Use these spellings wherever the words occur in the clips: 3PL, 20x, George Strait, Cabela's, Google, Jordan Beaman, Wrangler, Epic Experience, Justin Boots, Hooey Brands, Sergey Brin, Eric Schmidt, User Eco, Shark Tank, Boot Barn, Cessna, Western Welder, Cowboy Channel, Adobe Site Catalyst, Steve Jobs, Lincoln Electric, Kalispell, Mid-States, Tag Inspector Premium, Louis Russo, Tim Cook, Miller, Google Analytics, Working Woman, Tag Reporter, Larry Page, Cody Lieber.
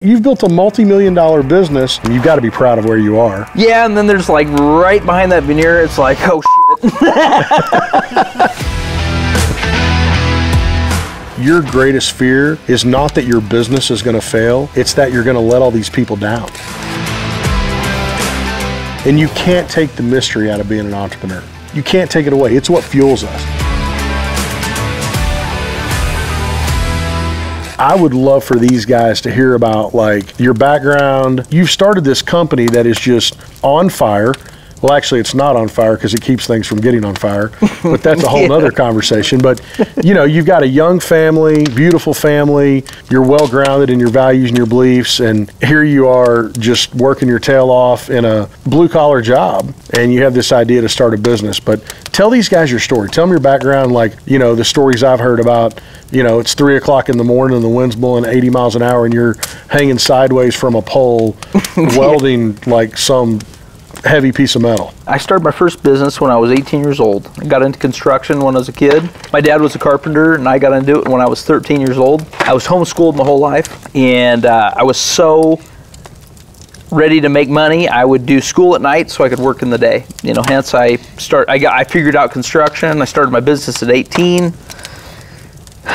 You've built a multi-million-dollar business, and you've got to be proud of where you are. Yeah, and then there's like right behind that veneer, it's like, oh shit. Your greatest fear is not that your business is going to fail, it's that you're going to let all these people down. And you can't take the mystery out of being an entrepreneur. You can't take it away. It's what fuels us. I would love for these guys to hear about like your background. You've started this company that is just on fire. Well, actually it's not on fire because it keeps things from getting on fire, but that's a whole nother conversation. But you know, you've got a young family, beautiful family, you're well grounded in your values and your beliefs. And here you are just working your tail off in a blue collar job. And you have this idea to start a business, but tell these guys your story. Tell them your background. Like, you know, the stories I've heard about, you know, it's 3 o'clock in the morning and the wind's blowing 80 miles an hour and you're hanging sideways from a pole, welding like some heavy piece of metal. I started my first business when I was 18 years old. I got into construction when I was a kid. My dad was a carpenter and I got into it when I was 13 years old. I was homeschooled my whole life and I was so ready to make money. I would do school at night so I could work in the day. You know, hence I figured out construction. I started my business at 18.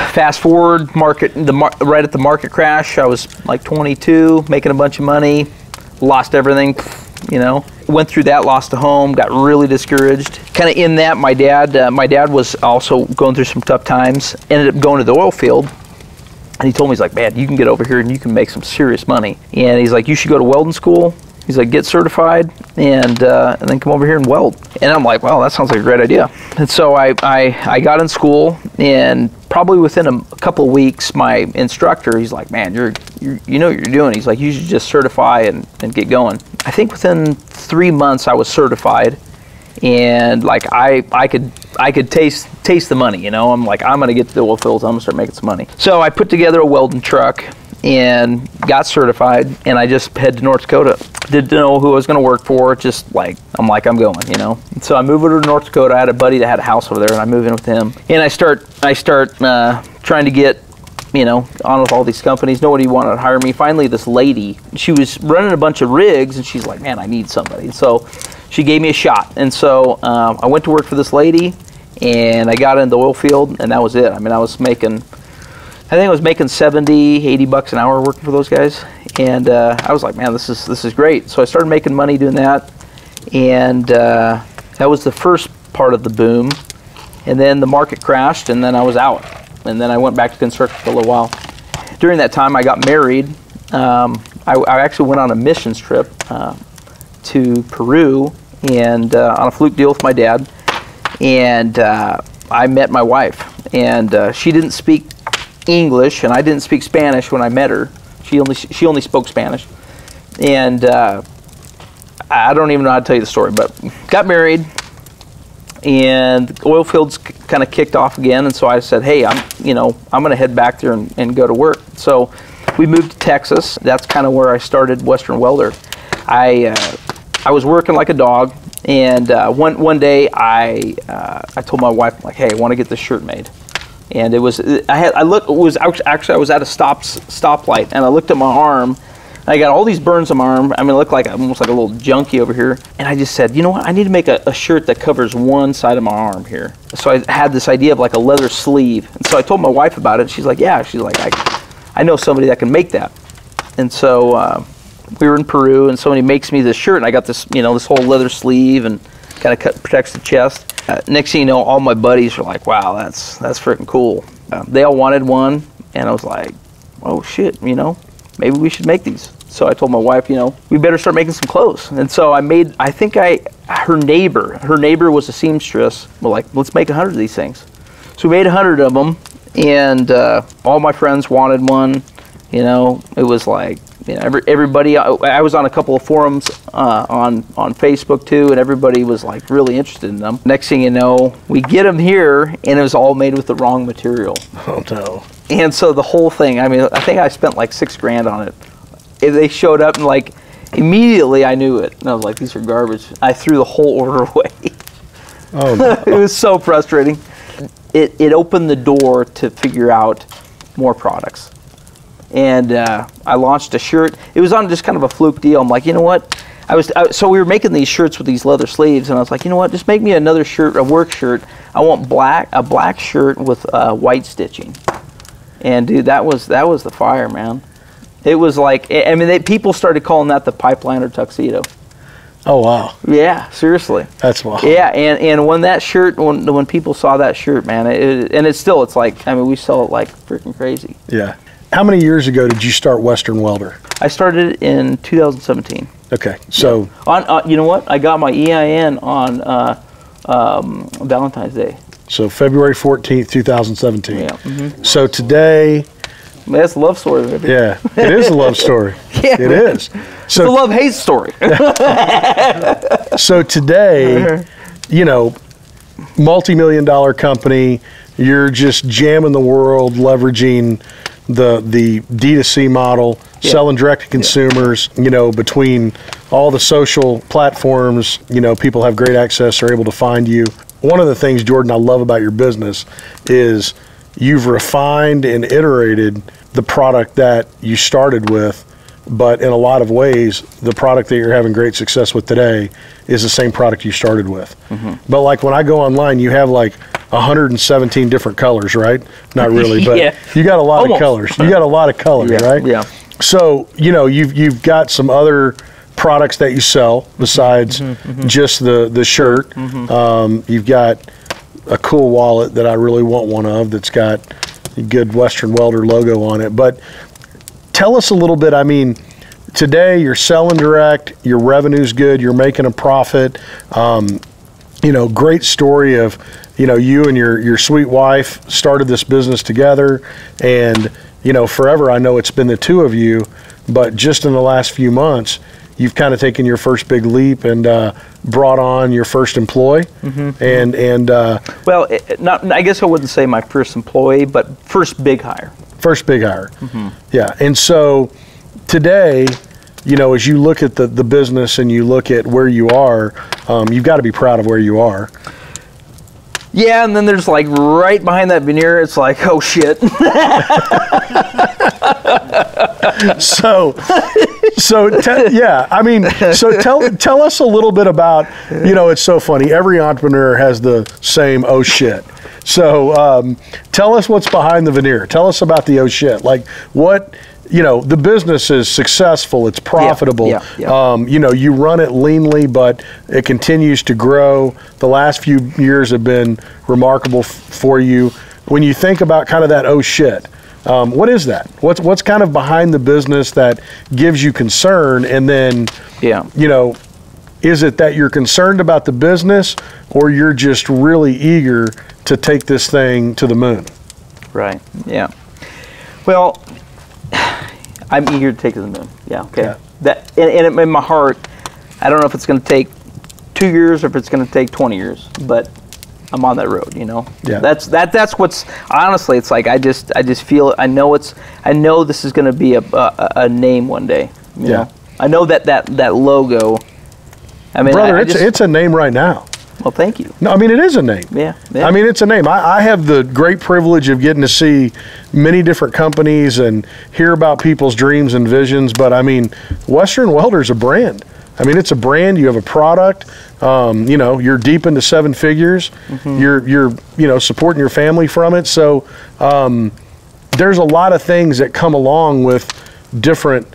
Fast forward, right at the market crash, I was like 22, making a bunch of money, lost everything, you know. Went through that, lost a home, got really discouraged. Kind of in that, my dad was also going through some tough times, ended up going to the oil field, and he told me, he's like, man, you can get over here and you can make some serious money. And he's like, you should go to welding school. He's like, get certified and then come over here and weld. And I'm like, wow, that sounds like a great idea. And so I got in school, and probably within a couple of weeks, my instructor, he's like, man, you know what you're doing. He's like, you should just certify and get going. I think within 3 months I was certified, and like I could taste the money, you know. I'm like, I'm gonna get to the oil fields, I'm gonna start making some money. So I put together a welding truck and got certified, and I just headed to North Dakota. Didn't know who I was gonna work for, just like, I'm going, you know? And so I moved over to North Dakota. I had a buddy that had a house over there, and I moved in with him. And I start trying to get, you know, on with all these companies. Nobody wanted to hire me. Finally, this lady, she was running a bunch of rigs, and she's like, man, I need somebody. And so she gave me a shot. And so I went to work for this lady, and I got into the oil field, and that was it. I mean, I was making, I think I was making 70, 80 bucks an hour working for those guys. And I was like, man, this is great. So I started making money doing that. And that was the first part of the boom. And then the market crashed, and then I was out. And then I went back to construction for a little while. During that time, I got married. I actually went on a missions trip to Peru, and on a fluke deal with my dad. And I met my wife, and she didn't speak English, and I didn't speak Spanish when I met her. She only spoke Spanish, and I don't even know how to tell you the story. But got married, and the oil fields kind of kicked off again, and so I said, hey, I'm going to head back there and go to work. So we moved to Texas. That's kind of where I started Western Welder. I was working like a dog, and one day I told my wife, like, hey, I want to get this shirt made. And it was, I was at a stoplight, and I looked at my arm, and I got all these burns on my arm. I mean, it looked like almost like a little junkie over here. And I just said, you know what? I need to make a shirt that covers one side of my arm here. So I had this idea of like a leather sleeve. And so I told my wife about it. And she's like, yeah. She's like, I know somebody that can make that. And so we were in Peru, and somebody makes me this shirt, and I got this, you know, this whole leather sleeve, and kind of protects the chest. Next thing you know, all my buddies were like, wow, that's freaking cool. They all wanted one, and I was like, oh shit, you know, maybe we should make these. So I told my wife, you know, we better start making some clothes. And so I made, I think her neighbor was a seamstress. We're like, let's make 100 of these things. So we made 100 of them, and all my friends wanted one. You know, it was like, you know, everybody, I was on a couple of forums on Facebook too, and everybody was like really interested in them. Next thing you know, we get them here, and it was all made with the wrong material. Oh no. And so the whole thing, I mean, I think I spent like $6,000 on it. And they showed up, and like immediately I knew it. And I was like, these are garbage. I threw the whole order away. Oh no. It was so frustrating. It opened the door to figure out more products. and I launched a shirt. It was on just kind of a fluke deal. I'm like, you know what? So we were making these shirts with these leather sleeves, and I was like, you know what? Just make me another shirt, a work shirt. I want a black shirt with white stitching. And dude, that was the fire, man. It was like, I mean, people started calling that the pipeliner tuxedo. Oh wow! Yeah, seriously. That's wild. Yeah, and when that shirt, when people saw that shirt, man, and it's like, I mean, we sell it like freaking crazy. Yeah. How many years ago did you start Western Welder? I started in 2017. Okay, so yeah. On you know what? I got my EIN on Valentine's Day. So February 14th, 2017. Yeah. Mm-hmm. So today. That's a love story. Baby. Yeah, it is a love story. Yeah, it is. So, it's a love-hate story. So today, you know, multi-million-dollar company, you're just jamming the world, leveraging the D2C model, yeah. Selling direct to consumers, yeah. You know, between all the social platforms, you know, people have great access, are able to find you. One of the things, Jordan, I love about your business is you've refined and iterated the product that you started with, but in a lot of ways, the product that you're having great success with today is the same product you started with. Mm-hmm. But like when I go online, you have like 117 different colors, right? Not really, but yeah. You got a lot of colors. You got a lot of colors, yeah. Right? Yeah. So, you know, you've got some other products that you sell besides mm-hmm, mm-hmm. just the shirt. Mm-hmm. You've got a cool wallet that I really want one of that's got a good Western Welder logo on it. But tell us a little bit, I mean, today you're selling direct, your revenue's good, you're making a profit. You know, great story of, you know, you and your sweet wife started this business together, and, you know, forever I know it's been the two of you, but just in the last few months, you've kind of taken your first big leap and brought on your first employee. Mm-hmm. Well, I guess I wouldn't say my first employee, but first big hire. First big hire. Mm-hmm. Yeah. And so today, you know, as you look at the business and you look at where you are, you've got to be proud of where you are. Yeah, and then there's like right behind that veneer, it's like, oh shit. Yeah, I mean, so tell us a little bit about, you know, it's so funny. Every entrepreneur has the same oh shit. So tell us what's behind the veneer. Tell us about the oh shit. Like what, you know, the business is successful. It's profitable. Yeah, yeah, yeah. You know, you run it leanly, but it continues to grow. The last few years have been remarkable for you. When you think about kind of that oh shit, what is that? What's kind of behind the business that gives you concern? And then, yeah, you know, is it that you're concerned about the business, or you're just really eager to take this thing to the moon? Right. Yeah. Well, I'm eager to take it to the moon. Yeah. Okay. Yeah. That and in my heart, I don't know if it's going to take 2 years or if it's going to take 20 years, but I'm on that road, you know. Yeah. That's what's honestly. It's like I just feel it. I know this is going to be a name one day. You yeah. Know? I know that logo. I mean, brother, it's a name right now. Well, thank you. No, I mean, it is a name. Yeah. Yeah. I mean, it's a name. I have the great privilege of getting to see many different companies and hear about people's dreams and visions. But I mean, Western Welder is a brand. I mean, it's a brand. You have a product. You know, you're deep into 7 figures. Mm-hmm. You're supporting your family from it. So there's a lot of things that come along with different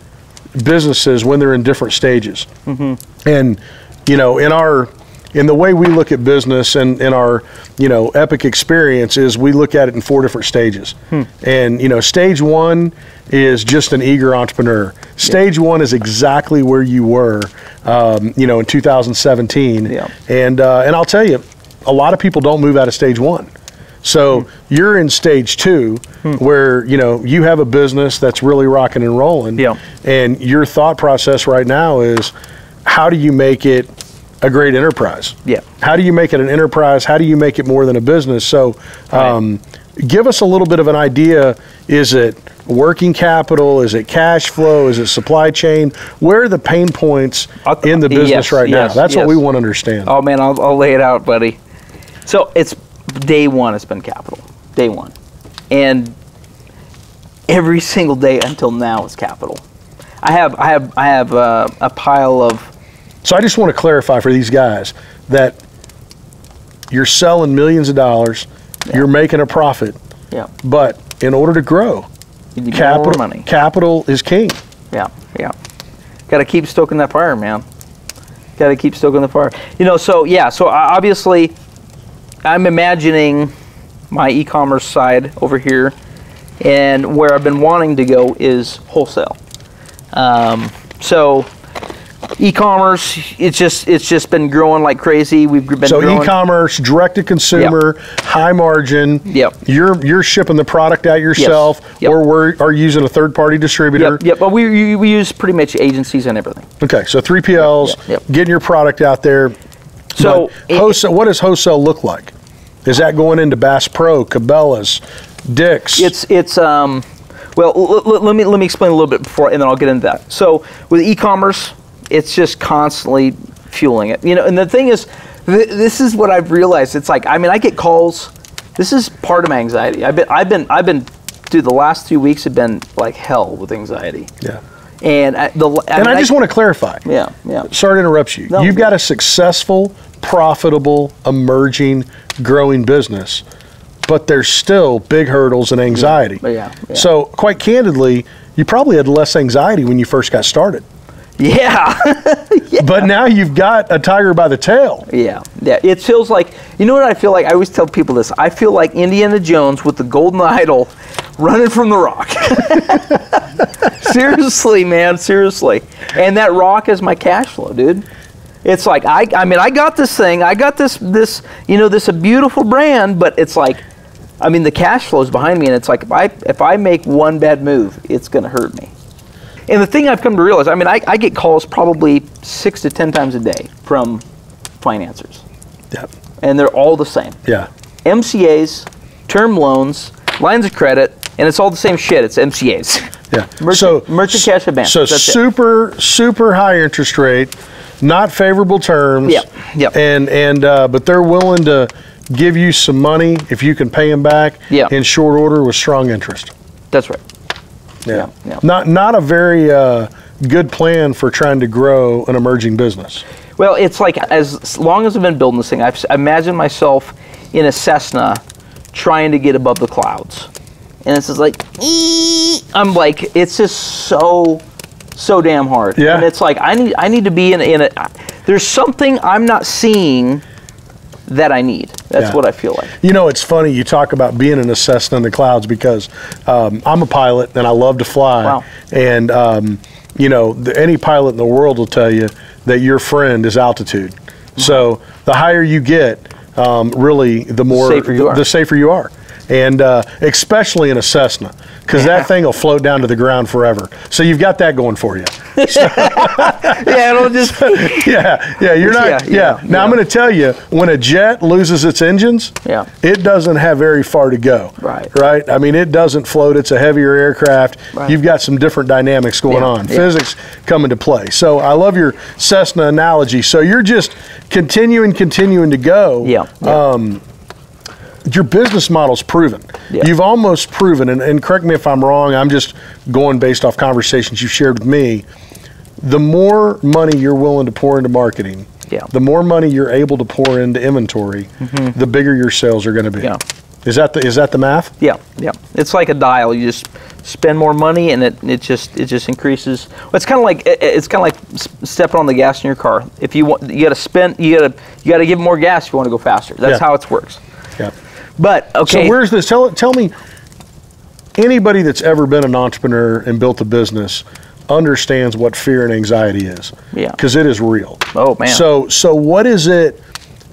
businesses when they're in different stages. Mm-hmm. And you know, in the way we look at business and in our, you know, Epic Experience is we look at it in 4 different stages. Hmm. And, you know, stage 1 is just an eager entrepreneur. Stage yeah. 1 is exactly where you were, you know, in 2017. Yeah. And I'll tell you, a lot of people don't move out of stage 1. So you're in stage 2 where, you know, you have a business that's really rocking and rolling. Yeah. And your thought process right now is how do you make it a great enterprise? Yeah. How do you make it an enterprise? How do you make it more than a business? So right. Give us a little bit of an idea. Is it working capital? Is it cash flow? Is it supply chain? Where are the pain points in the business yes, right yes, now? That's yes. What we want to understand. Oh man, I'll lay it out, buddy. So it's day 1 it's been capital. Day 1. And every single day until now is capital. I have a pile of. So I just want to clarify for these guys that you're selling millions of dollars, yeah. You're making a profit, yeah. But in order to grow, you need capital, more money. Capital is king. Yeah, yeah. Got to keep stoking that fire, man. Got to keep stoking the fire. You know, so yeah, so obviously, I'm imagining my e-commerce side over here, and where I've been wanting to go is wholesale. So e-commerce, it's just been growing like crazy. We've been growing. E-commerce, direct to consumer, yep. High margin. Yep. You're shipping the product out yourself, yes. Yep. Or are using a third party distributor. Yep. Yep. But we use pretty much agencies and everything. Okay, so 3PLs, yep. Yep. Getting your product out there. So wholesale, what does wholesale look like? Is that going into Bass Pro, Cabela's, Dick's? It's well, let me explain a little bit before, and then I'll get into that. So with e-commerce, it's just constantly fueling it. You know, and the thing is, this is what I've realized. It's like, I mean, I get calls. This is part of my anxiety. I've been, dude, the last 3 weeks have been like hell with anxiety. Yeah. And I just want to clarify. Yeah, yeah. Sorry to interrupt you. No, you've got a successful, profitable, emerging, growing business, but there's still big hurdles and anxiety. Yeah, yeah, yeah. So quite candidly, you probably had less anxiety when you first got started. Yeah. Yeah. But now you've got a tiger by the tail. Yeah, yeah. It feels like, you know what I feel like? I always tell people this. I feel like Indiana Jones with the golden idol running from the rock. Seriously, man, seriously. And that rock is my cash flow, dude. It's like, I mean, I got this thing. I got this, you know, this a beautiful brand, but it's like, I mean, the cash flow is behind me, and it's like, if I make one bad move, it's going to hurt me. And the thing I've come to realize, I mean, I get calls probably 6 to 10 times a day from financiers. Yep. And they're all the same. Yeah. MCAs, term loans, lines of credit, and it's all the same shit. It's MCAs. Yeah. Merchant cash advance. So that's super high interest rate, not favorable terms. Yeah. Yep. And but they're willing to give you some money if you can pay them back, yep, in short order with strong interest. That's right. Yeah. Yeah, yeah. Not a very good plan for trying to grow an emerging business. Well, it's like, as long as I've been building this thing, I've imagined myself in a Cessna trying to get above the clouds. And it's just like, I'm like, it's just so damn hard. Yeah. And it's like, I need to be in a, there's something I'm not seeing that I need. That's, yeah, what I feel like. You know, it's funny you talk about being in a Cessna in the clouds, because I'm a pilot and I love to fly. Wow. And you know, any pilot in the world will tell you that your friend is altitude. Mm-hmm. So the higher you get, really the safer you are. And especially in a Cessna, because, yeah, that thing will float down to the ground forever. So you've got that going for you. So, yeah, it'll just. So, yeah, yeah, you're not. Yeah, yeah. Yeah. Now, yeah, I'm going to tell you, when a jet loses its engines, yeah, it doesn't have very far to go. Right. Right. I mean, it doesn't float. It's a heavier aircraft. Right. You've got some different dynamics going, yeah, on. Yeah. Physics come into play. So I love your Cessna analogy. So you're just continuing to go. Yeah. Yeah. Your business model's proven. Yeah. You've almost proven, and correct me if I'm wrong, I'm just going based off conversations you've shared with me, the more money you're willing to pour into marketing, yeah, the more money you're able to pour into inventory, mm-hmm, the bigger your sales are going to be. Yeah. Is that the math? Yeah, yeah. It's like a dial. You just spend more money, and it just increases. It's kind of like stepping on the gas in your car. If you want, you got to give more gas if you want to go faster. That's, yeah, how it works. Yeah. But, okay. So where's this? Tell me, anybody that's ever been an entrepreneur and built a business understands what fear and anxiety is. Yeah. Because it is real. Oh, man. So what is it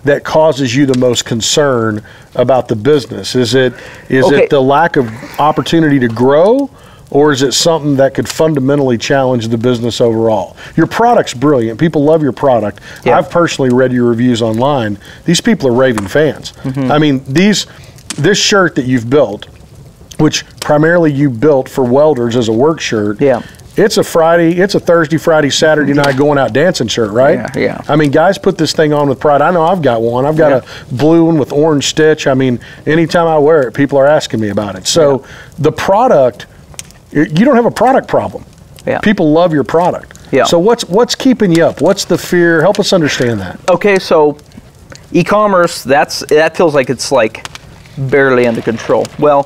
that causes you the most concern about the business? Is it the lack of opportunity to grow, or is it something that could fundamentally challenge the business overall? Your product's brilliant. People love your product. Yeah. I've personally read your reviews online. These people are raving fans. Mm-hmm. I mean, this shirt that you've built, which primarily you built for welders as a work shirt, yeah, it's a Thursday, Friday, Saturday night going out dancing shirt, right? Yeah, yeah. I mean, guys put this thing on with pride. I know I've got one. I've got, yeah, a blue one with orange stitch. I mean, anytime I wear it, people are asking me about it. So, yeah, the product You don't have a product problem. Yeah. People love your product. Yeah. So what's keeping you up? What's the fear? Help us understand that. Okay, so e-commerce, that feels like it's like barely under control. Well,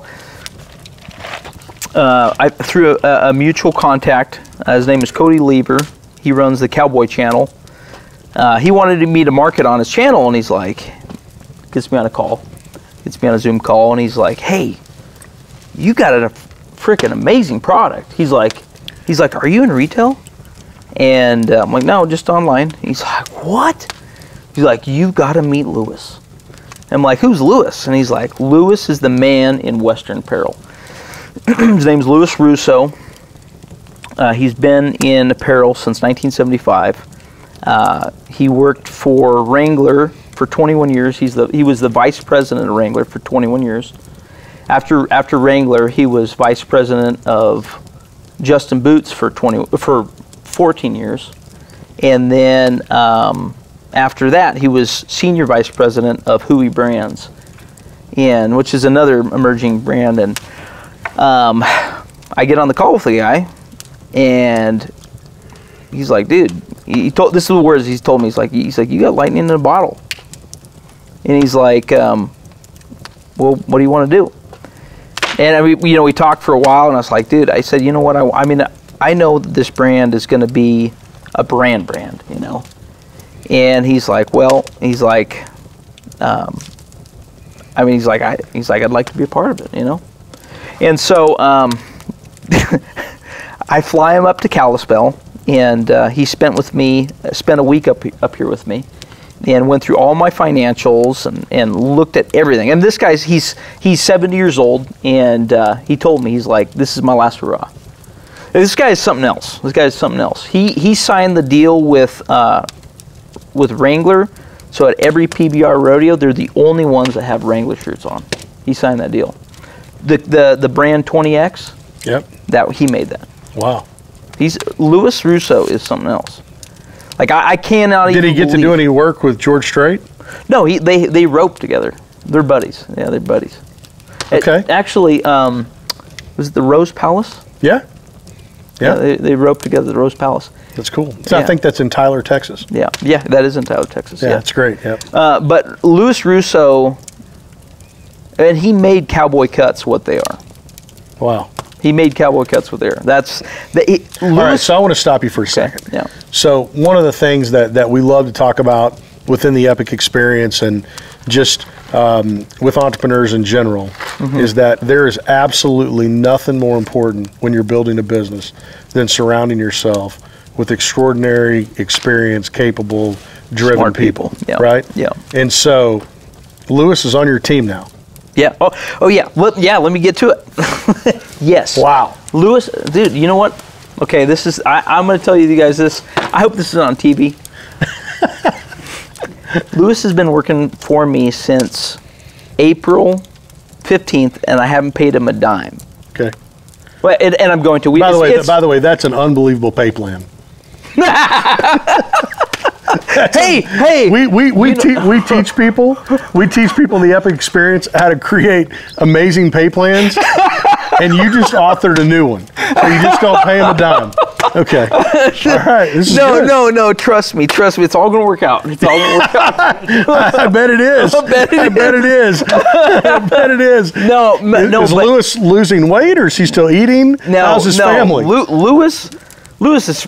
through a mutual contact, his name is Cody Lieber. He runs the Cowboy Channel. He wanted me to market on his channel, and he's like, gets me on a Zoom call, and he's like, hey, you got a freaking amazing product. He's like, are you in retail? And I'm like, no, just online. He's like, what? He's like, you got to meet Louis. I'm like, who's Louis? And he's like, Louis is the man in Western apparel. His name's Louis Russo. He's been in apparel since 1975. He worked for Wrangler for 21 years. He was the vice president of Wrangler for 21 years. After Wrangler, he was vice president of Justin Boots for 14 years, and then after that, he was senior vice president of Hooey Brands, and which is another emerging brand. And I get on the call with the guy, and he's like, "Dude," this is the words he's told me. He's like, "You got lightning in a bottle," and he's like, "Well, what do you want to do?" And we, you know, we talked for a while, and I was like, dude, I said, you know what, I mean, I know that this brand is going to be a brand, you know. And he's like, well, he's like, I'd like to be a part of it, you know. And so I fly him up to Kalispell, and he spent a week up here with me, and went through all my financials and looked at everything. And this guy's, he's 70 years old, and he told me, he's like, this is my last hurrah. And this guy is something else. This guy is something else. He signed the deal with Wrangler, so at every PBR rodeo, they're the only ones that have Wrangler shirts on. He signed that deal. The brand 20x, yep. That he made that. Wow. Louis Russo is something else. Like I cannot even. Did he get to do any work with George Strait? No, they roped together. They're buddies. Yeah, they're buddies. Okay. Actually, was it the Rose Palace? Yeah. Yeah. They roped together at the Rose Palace. That's cool. So yeah. I think that's in Tyler, Texas. Yeah. Yeah, that is in Tyler, Texas. Yeah, yeah. That's great. Yeah. But Louis Russo, and he made Cowboy Cuts what they are. Wow. He made Cowboy Cuts with air. All right, so I want to stop you for a second. Okay, yeah. So one of the things that we love to talk about within the Epic Experience and just with entrepreneurs in general, mm-hmm. is that there is absolutely nothing more important when you're building a business than surrounding yourself with extraordinary, experienced, capable, driven smart people. Yeah. Right? Yeah. And so Louis is on your team now. Yeah. Oh yeah. Yeah. Let me get to it. Yes. Wow. Louis, dude. You know what? Okay. This is. I'm going to tell you guys this. I hope this is on TV. Louis has been working for me since April 15th, and I haven't paid him a dime. Okay. Well, and I'm going to. By the way, that's an unbelievable pay plan. Hey! We teach people in the Epic Experience how to create amazing pay plans, and you just authored a new one. So you just don't pay them a dime. Okay. All right. No, trust me. It's all gonna work out. It's all gonna work out. I bet it is. I bet it is. No. Is Louis losing weight, or is he still eating? No. How's his family? Louis is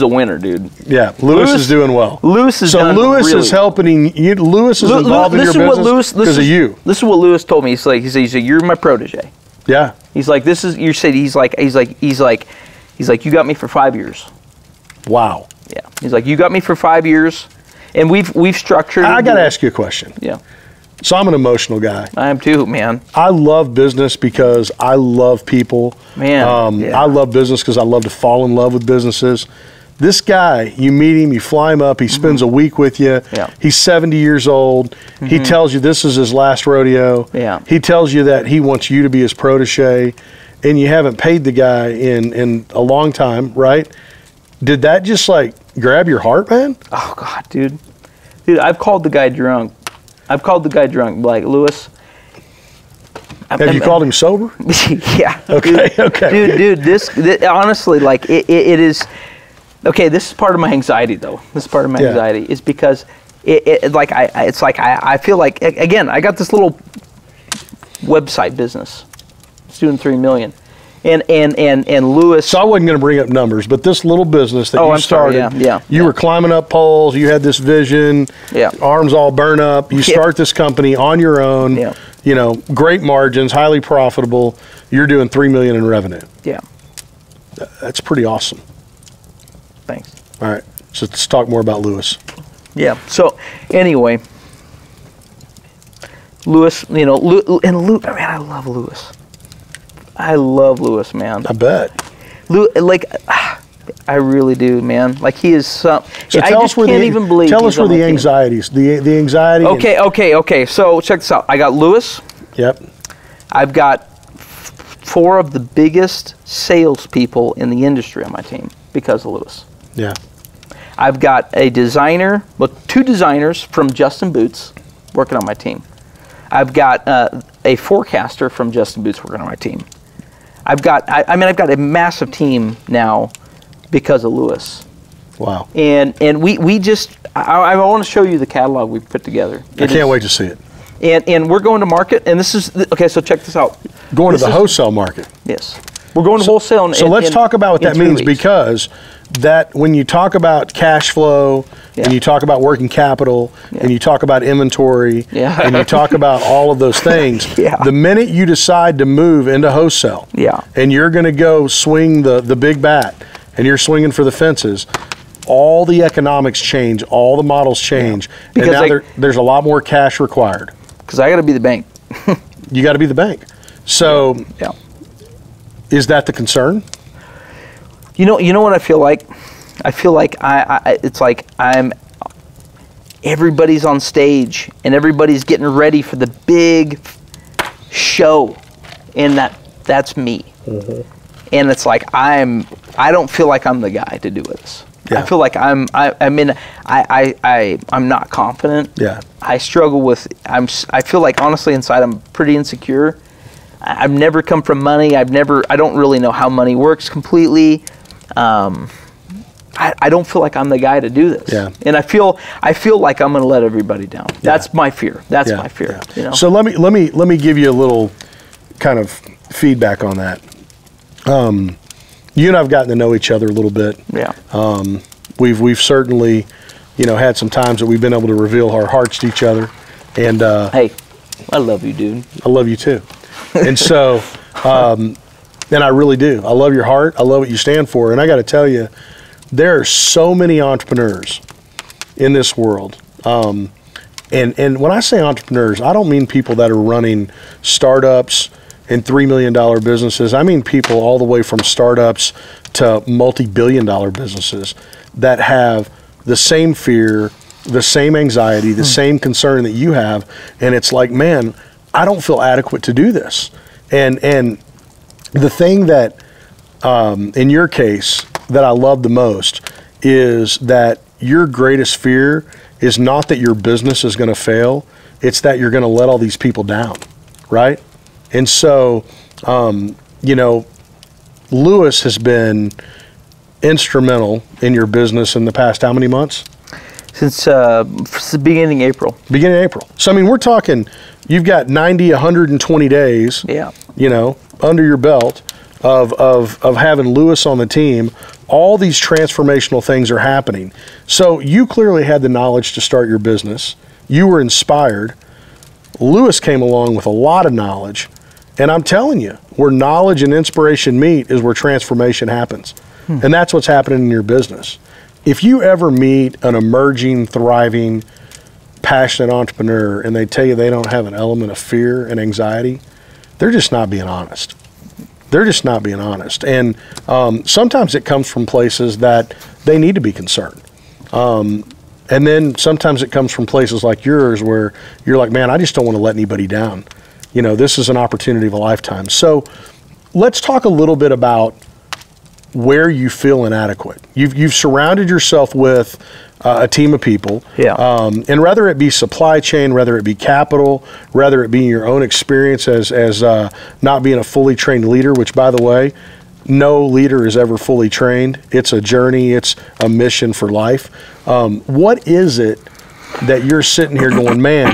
a winner, dude. Yeah, Louis is doing well. Louis is helping you. Louis is involved in your business because of you. This is what Louis told me. He said, "You're my protege." Yeah. He's like, "This is." You said, "He's like, you got me for 5 years." Wow. Yeah. He's like, "You got me for 5 years," and we've structured. I got to ask you a question. Yeah. So I'm an emotional guy. I am too, man. I love business because I love people. Man, yeah. I love business because I love to fall in love with businesses. This guy, you meet him, you fly him up, he spends a week with you. Yeah. He's 70 years old. Mm-hmm. He tells you this is his last rodeo. Yeah. He tells you that he wants you to be his protege, and you haven't paid the guy in a long time, right? Did that just like grab your heart, man? Oh, God, dude. Dude, I've called the guy drunk. Like, Louis, Have you called him sober? Yeah. Okay. Okay. Dude, this honestly, like, it is. Okay, this is part of my anxiety, though. This part of my anxiety is because I feel like, again, I got this little website business. It's doing $3 million. And Louis. So I wasn't going to bring up numbers, but this little business that you started, you were climbing up poles, you had this vision, arms all burn up, you start this company on your own, you know, great margins, highly profitable, you're doing $3 million in revenue. Yeah. That's pretty awesome. Thanks. All right, so let's talk more about Louis. Yeah, so anyway, Louis, you know, man, I love Louis. I love Louis, man. I bet. Like, I really do, man. Like, he is some. So I just can't even believe. Tell us where the anxieties, the anxiety. Okay, okay, okay. So check this out. I got Louis. Yep. I've got four of the biggest salespeople in the industry on my team because of Louis. Yeah. I've got a designer, well, two designers from Justin Boots working on my team. I've got a forecaster from Justin Boots working on my team. I've got, I mean, I've got a massive team now because of Louis. Wow. And we just, I want to show you the catalog we put together. I can't wait to see it. And we're going to market, and this is, okay, so check this out. Going to the wholesale market. Yes. We're going to wholesale. So let's talk about what that means, because that when you talk about cash flow, and you talk about working capital, and you talk about inventory, and you talk about all of those things, the minute you decide to move into wholesale, and you're going to go swing the big bat, and you're swinging for the fences, all the economics change, all the models change, and now there's a lot more cash required. Because I got to be the bank. You got to be the bank. So. Yeah. Is that the concern? You know what I feel like? I feel like it's like everybody's on stage and everybody's getting ready for the big show, and that's me. Mm-hmm. And it's like I don't feel like I'm the guy to do this. Yeah. I feel like I'm not confident. Yeah. I struggle with I feel like, honestly, inside I'm pretty insecure. I've never come from money. I don't really know how money works completely. I don't feel like I'm the guy to do this. Yeah. And I feel like I'm going to let everybody down. Yeah. That's my fear. That's my fear. Yeah. You know? So let me give you a little kind of feedback on that. You and I've gotten to know each other a little bit. Yeah. We've certainly, you know, had some times that we've been able to reveal our hearts to each other. And hey, I love you, dude. I love you too. And so, and I really do. I love your heart. I love what you stand for. And I got to tell you, there are so many entrepreneurs in this world. And when I say entrepreneurs, I don't mean people that are running startups and $3 million businesses. I mean people all the way from startups to multi-billion-dollar businesses that have the same fear, the same anxiety, the same concern that you have. And it's like, man, I don't feel adequate to do this. And the thing that, in your case, that I love the most is that your greatest fear is not that your business is going to fail. It's that you're going to let all these people down, right? And so, you know, Louis has been instrumental in your business in the past how many months? Since the beginning of April. Beginning of April. So, I mean, we're talking, you've got 90, 120 days, you know, under your belt of having Louis on the team. All these transformational things are happening. So you clearly had the knowledge to start your business. You were inspired. Louis came along with a lot of knowledge. And I'm telling you, where knowledge and inspiration meet is where transformation happens. And that's what's happening in your business. If you ever meet an emerging, thriving, passionate entrepreneur and they tell you they don't have an element of fear and anxiety, they're just not being honest. They're just not being honest. And sometimes it comes from places that they need to be concerned. And then sometimes it comes from places like yours where you're like, man, I just don't want to let anybody down. You know, this is an opportunity of a lifetime. So let's talk a little bit about where you feel inadequate. You've surrounded yourself with a team of people. Yeah. And whether it be supply chain, whether it be capital, whether it be your own experience as not being a fully trained leader, which, by the way, no leader is ever fully trained. It's a journey. It's a mission for life. What is it that you're sitting here going, man,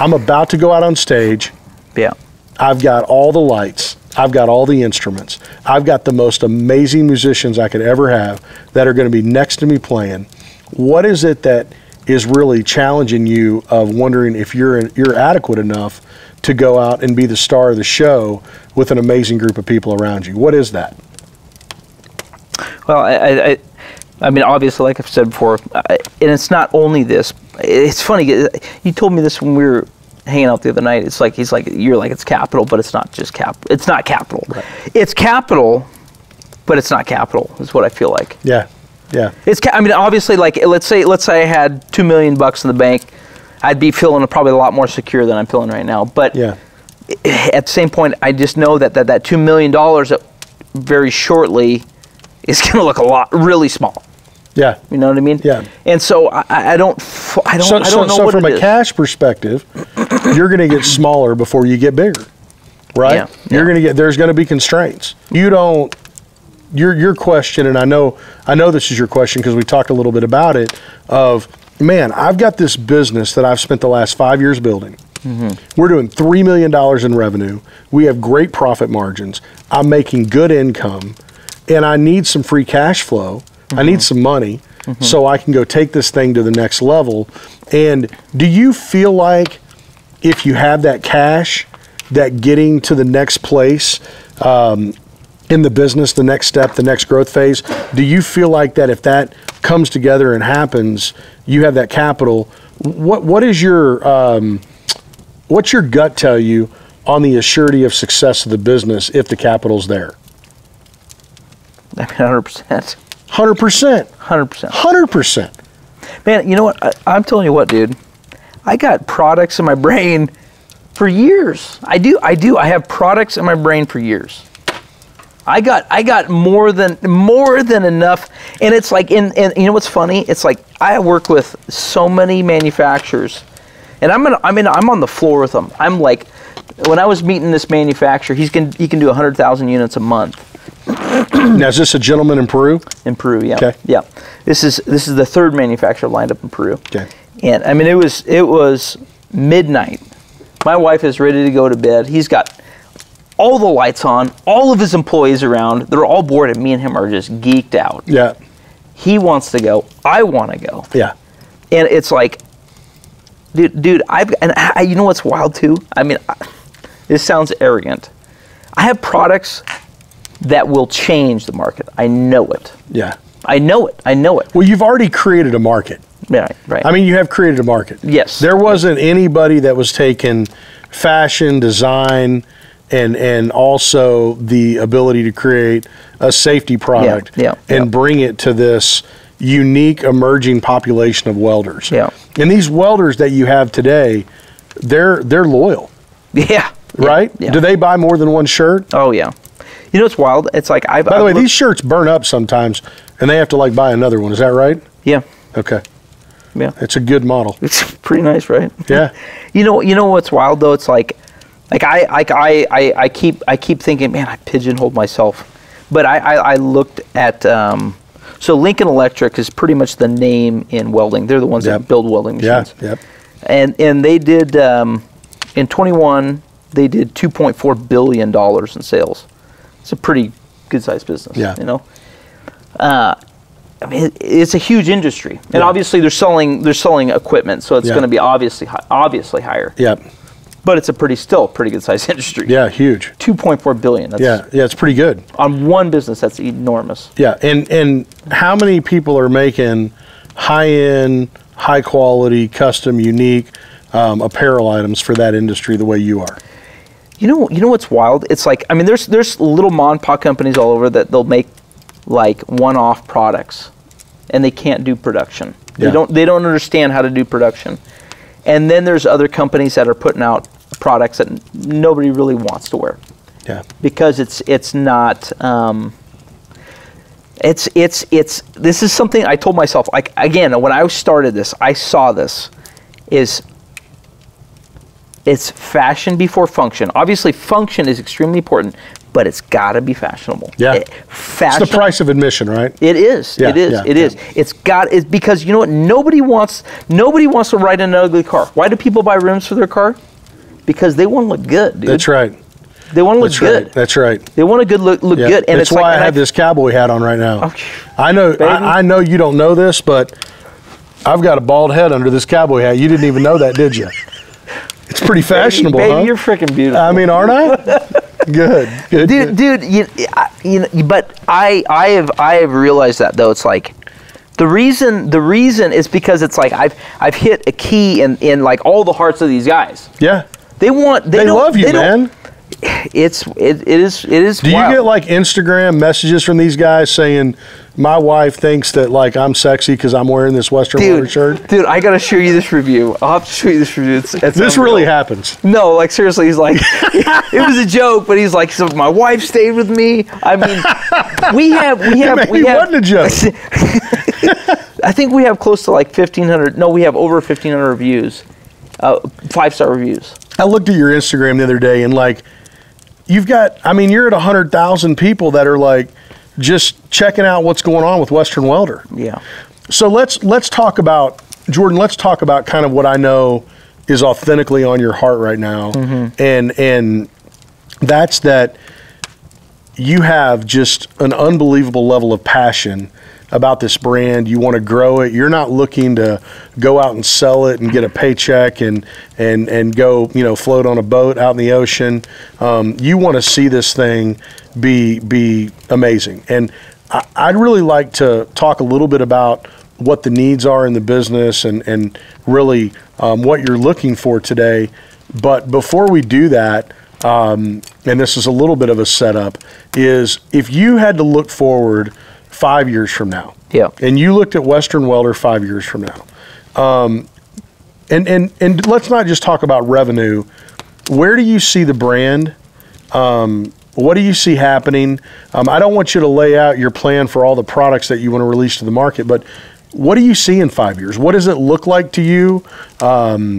I'm about to go out on stage. Yeah. I've got all the lights. I've got all the instruments. I've got the most amazing musicians I could ever have that are going to be next to me playing. What is it that is really challenging you of wondering if you're adequate enough to go out and be the star of the show with an amazing group of people around you? What is that? Well, I mean, obviously, like I've said before, and it's not only this. It's funny. You told me this when we were hanging out the other night. It's like, he's like, you're like, it's capital, but it's not just capital. It's not capital. Right. It's capital, but it's not capital, is what I feel like. Yeah. Yeah. It's, I mean, obviously, like, let's say I had $2 million in the bank, I'd be feeling probably a lot more secure than I'm feeling right now. But yeah, at the same point, I just know that that $2 million very shortly is going to look a lot, really small. Yeah. You know what I mean? Yeah. And so I don't know what it is. So from a cash perspective, you're going to get smaller before you get bigger, right? Yeah. You're going to get, there's going to be constraints. You don't, your question, and I know this is your question because we talked a little bit about it, of, man, I've got this business that I've spent the last 5 years building. Mm-hmm. We're doing $3 million in revenue. We have great profit margins. I'm making good income, and I need some free cash flow. I need some money so I can go take this thing to the next level. And do you feel like if you have that cash, that getting to the next place in the business, the next step, the next growth phase, do you feel like that if that comes together and happens, you have that capital? What is your what's your gut tell you on the assurity of success of the business if the capital's there? I mean, 100%. 100%. Man, you know what? I'm telling you what, dude. I got products in my brain for years. I do. I have products in my brain for years. I got more than enough. And it's like, and you know what's funny? It's like I work with so many manufacturers, and I'm on the floor with them. I'm like, when I was meeting this manufacturer, he can do 100,000 units a month. Now, is this a gentleman in Peru? In Peru, yeah. Okay. Yeah. This is the third manufacturer lined up in Peru. Okay. And I mean, it was midnight. My wife is ready to go to bed. He's got all the lights on, all of his employees around. They're all bored, and me and him are just geeked out. Yeah. He wants to go. I want to go. Yeah. And it's like, dude, and you know what's wild too? I mean, this sounds arrogant. I have products that will change the market. I know it. Yeah. I know it. Well, you've already created a market. Yeah, right. I mean, you have created a market. Yes. There wasn't anybody that was taking fashion, design, and also the ability to create a safety product and bring it to this unique emerging population of welders. Yeah. And these welders that you have today, they're loyal. Yeah. Right? Yeah. Do they buy more than one shirt? Oh, yeah. You know, it's wild. It's like By the way, these shirts burn up sometimes, and they have to like buy another one. Is that right? Yeah. Okay. Yeah. It's a good model. It's pretty nice, right? Yeah. You know what's wild though? It's like I keep thinking, man, I pigeonholed myself. But I looked at so Lincoln Electric is pretty much the name in welding. They're the ones that build welding machines. Yeah. Yep. And they did in 21 they did $2.4 billion in sales. It's a pretty good-sized business, you know. I mean, it's a huge industry, and obviously they're selling equipment, so it's going to be obviously higher. Yeah. But it's still a pretty good-sized industry. Yeah, huge. $2.4 billion. That's it's pretty good. On one business, that's enormous. Yeah, and how many people are making high-end, high-quality, custom, unique apparel items for that industry the way you are? You know what's wild? It's like, I mean, there's little mom and pop companies all over that they'll make like one-off products, and they can't do production. Yeah. They don't understand how to do production. And then there's other companies that are putting out products that nobody really wants to wear. Yeah. Because it's not It's this is something I told myself, like, again, when I started this, I saw this is it's fashion before function. Obviously function is extremely important, but it's got to be fashionable. Yeah. It's the price of admission, right? It is. Yeah, it is. Yeah, it is. Yeah. It's because you know what? Nobody wants to ride in an ugly car. Why do people buy rims for their car? Because they want to look good, dude. That's right. They want to look good. That's right. They want a good look yeah. good. And that's why I have this cowboy hat on right now. Oh, I know you don't know this, but I've got a bald head under this cowboy hat. You didn't even know that, did you? It's pretty fashionable, baby, huh? You're freaking beautiful. I mean, aren't I? Good, dude. But I have realized that though. It's like the reason is because it's like I've hit a key in like all the hearts of these guys. Yeah. They love you, man. It is. Do wild. You get like Instagram messages from these guys saying, "My wife thinks that like I'm sexy because I'm wearing this Western Welder shirt"? Dude, I gotta show you this review. I'll have to show you this review. This really happens. No, like seriously, he's like, it was a joke, but he's like, so my wife stayed with me. I mean, it wasn't a joke. I think we have close to like 1,500. No, we have over 1,500 reviews, 5-star reviews. I looked at your Instagram the other day and like. You've got, I mean, you're at 100,000 people that are like just checking out what's going on with Western Welder. Yeah. So let's talk about, Jordan, let's talk about kind of what I know is authentically on your heart right now. Mm-hmm. And that's that you have just an unbelievable level of passion about this brand. You want to grow it. You're not looking to go out and sell it and get a paycheck and go, you know, float on a boat out in the ocean. You want to see this thing be amazing. And I'd really like to talk a little bit about what the needs are in the business and really what you're looking for today. But before we do that, and this is a little bit of a setup, is if you had to look forward 5 years from now, yeah, and you looked at Western Welder 5 years from now, and let's not just talk about revenue. Where do you see the brand? What do you see happening? I don't want you to lay out your plan for all the products that you want to release to the market, but what do you see in 5 years? What does it look like to you? Tell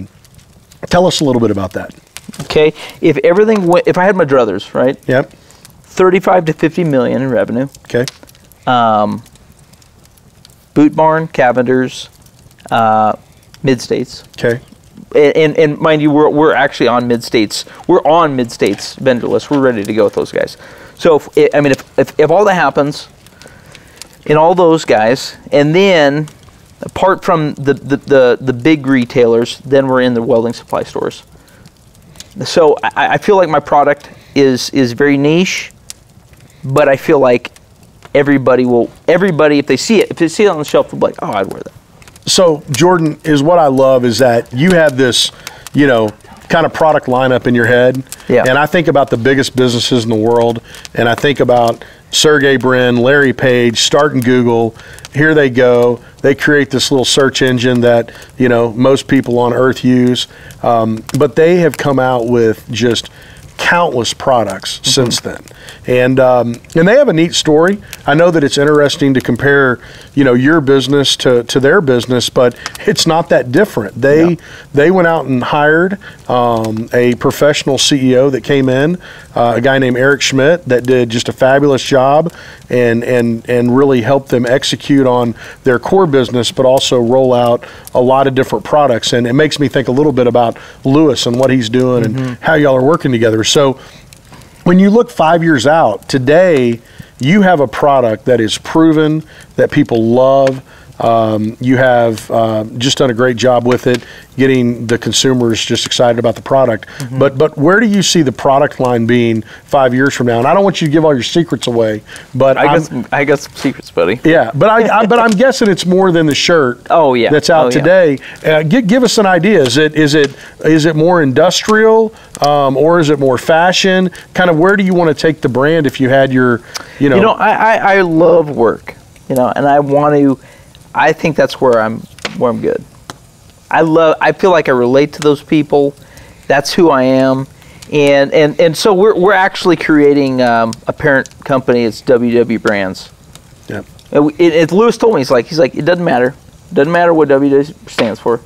us a little bit about that. Okay, if I had my druthers, right? Yep. 35 to 50 million in revenue. Okay. Boot Barn, Cavenders, Mid-States. Okay. And mind you, we're actually on Mid-States. We're on Mid-States vendor list. We're ready to go with those guys. So, if all that happens, and all those guys, and then apart from the big retailers, then we're in the welding supply stores. So I feel like my product is very niche, but I feel like everybody, if they see it on the shelf, will be like, oh, I'd wear that. So Jordan, is what I love is that you have this, you know, kind of product lineup in your head. Yeah. And I think about the biggest businesses in the world, and I think about Sergey Brin, Larry Page, Start and Google. Here they go. They create this little search engine that, you know, most people on earth use. But they have come out with just countless products mm-hmm. since then. And they have a neat story. I know that it's interesting to compare, you know, your business to their business, but it's not that different. They went out and hired a professional CEO that came in, a guy named Eric Schmidt, that did just a fabulous job and really helped them execute on their core business, but also roll out a lot of different products. And it makes me think a little bit about Louis and what he's doing mm-hmm. and how y'all are working together. So when you look 5 years out, today you have a product that is proven, that people love. You have just done a great job with it, getting the consumers just excited about the product. Mm-hmm. But where do you see the product line being 5 years from now? And I don't want you to give all your secrets away, but I got some secrets, buddy. Yeah, but I'm guessing it's more than the shirt. Oh yeah, that's out today. Yeah. Give us an idea. Is it more industrial or is it more fashion? Kind of where do you want to take the brand if you had your, you know? You know, I love work, you know, and I want to. I think that's where I'm good. I feel like I relate to those people. That's who I am, and so we're actually creating a parent company. It's WW Brands. Yep. Lewis told me, he's like, it doesn't matter. It doesn't matter what WW stands for.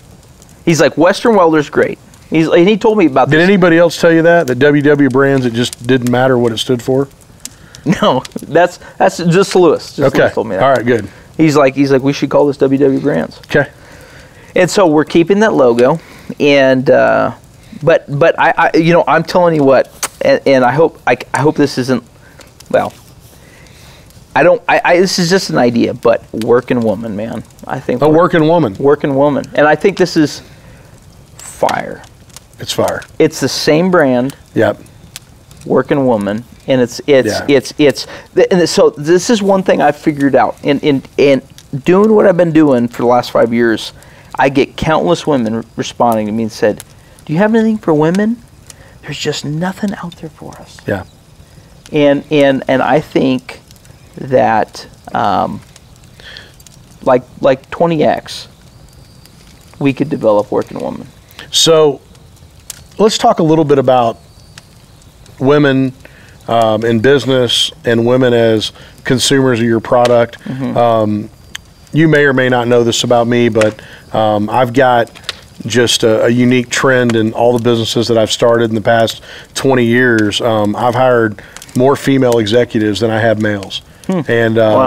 He's like, Western Welder's great. And he told me about this. Did anybody else tell you that? That WW Brands, it just didn't matter what it stood for? No, that's just Lewis. Just okay. Lewis told me that. All right, good. He's like, we should call this WW Brands. Okay. And so we're keeping that logo, and but I you know, I'm telling you what, and I hope this isn't, well, this is just an idea, but Working Woman, man, I think. A Working Woman. Working Woman, and I think this is fire. It's fire. It's the same brand. Yep. Working Woman. And it's so this is one thing I figured out in doing what I've been doing for the last 5 years. I get countless women responding to me and said, "Do you have anything for women? There's just nothing out there for us." Yeah. And I think that like 20x, we could develop Working Woman. So let's talk a little bit about women. In business and women as consumers of your product. Mm-hmm. You may or may not know this about me, but I've got just a unique trend in all the businesses that I've started in the past 20 years. I've hired more female executives than I have males. Hmm. And wow.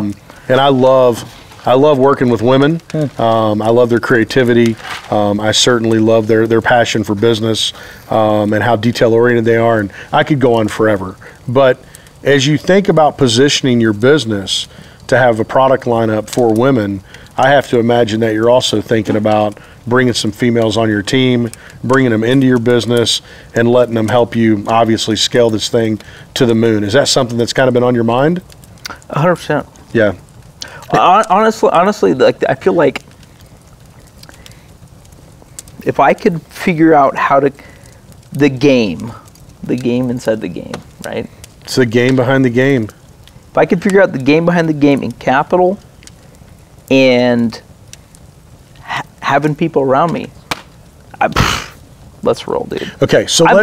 And I love working with women. Hmm. I love their creativity. I certainly love their passion for business and how detail-oriented they are. And I could go on forever. But as you think about positioning your business to have a product lineup for women, I have to imagine that you're also thinking about bringing some females on your team, bringing them into your business, and letting them help you obviously scale this thing to the moon. Is that something that's kind of been on your mind? 100%. Yeah. Honestly, like, I feel like if I could figure out how to, the game inside the game, right? It's the game behind the game. If I could figure out the game behind the game in capital and having people around me, let's roll, dude. Okay, so I've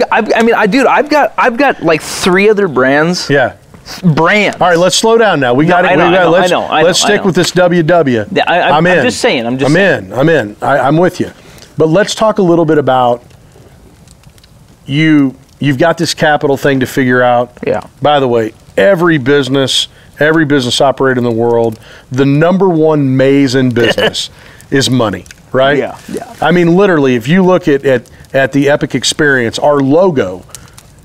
got like 3 other brands. Yeah. Brands. All right, let's slow down now. We got it. Let's stick with this WW. I'm in. I'm just saying. I'm with you. But let's talk a little bit about you. You've got this capital thing to figure out. Yeah. By the way, every business operator in the world, the #1 maze in business is money, right? Yeah. Yeah. I mean, literally, if you look at the Epic Experience, our logo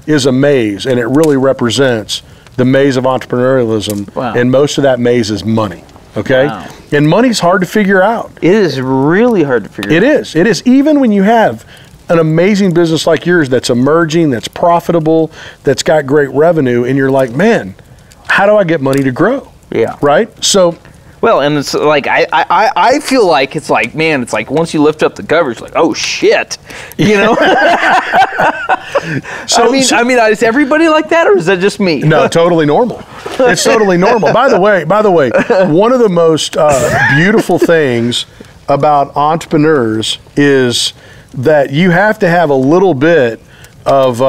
is a maze, and it really represents the maze of entrepreneurialism. Wow. And most of that maze is money, okay? Wow. And money's hard to figure out. It is really hard to figure out. It is. Even when you have an amazing business like yours that's emerging, that's profitable, that's got great revenue, and you're like, man, how do I get money to grow? Yeah. Right? So. Well, and it's like, I feel like it's like, man, it's like once you lift up the cover, it's like, oh shit, you know? So, I mean, is everybody like that, or is that just me? No, totally normal. It's totally normal. By the way, one of the most beautiful things about entrepreneurs is that you have to have a little bit of,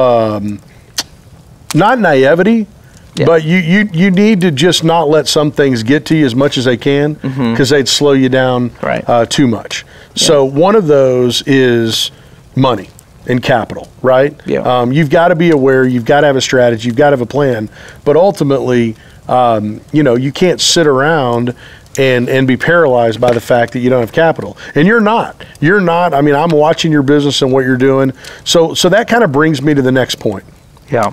not naivety, yeah, but you need to just not let some things get to you as much as they can, because mm-hmm, they'd slow you down, right, too much. Yeah. So one of those is money and capital, right? Yeah. You've got to be aware. You've got to have a strategy. You've got to have a plan. But ultimately, you know, you can't sit around and be paralyzed by the fact that you don't have capital. And you're not. I mean, I'm watching your business and what you're doing. So that kind of brings me to the next point. Yeah.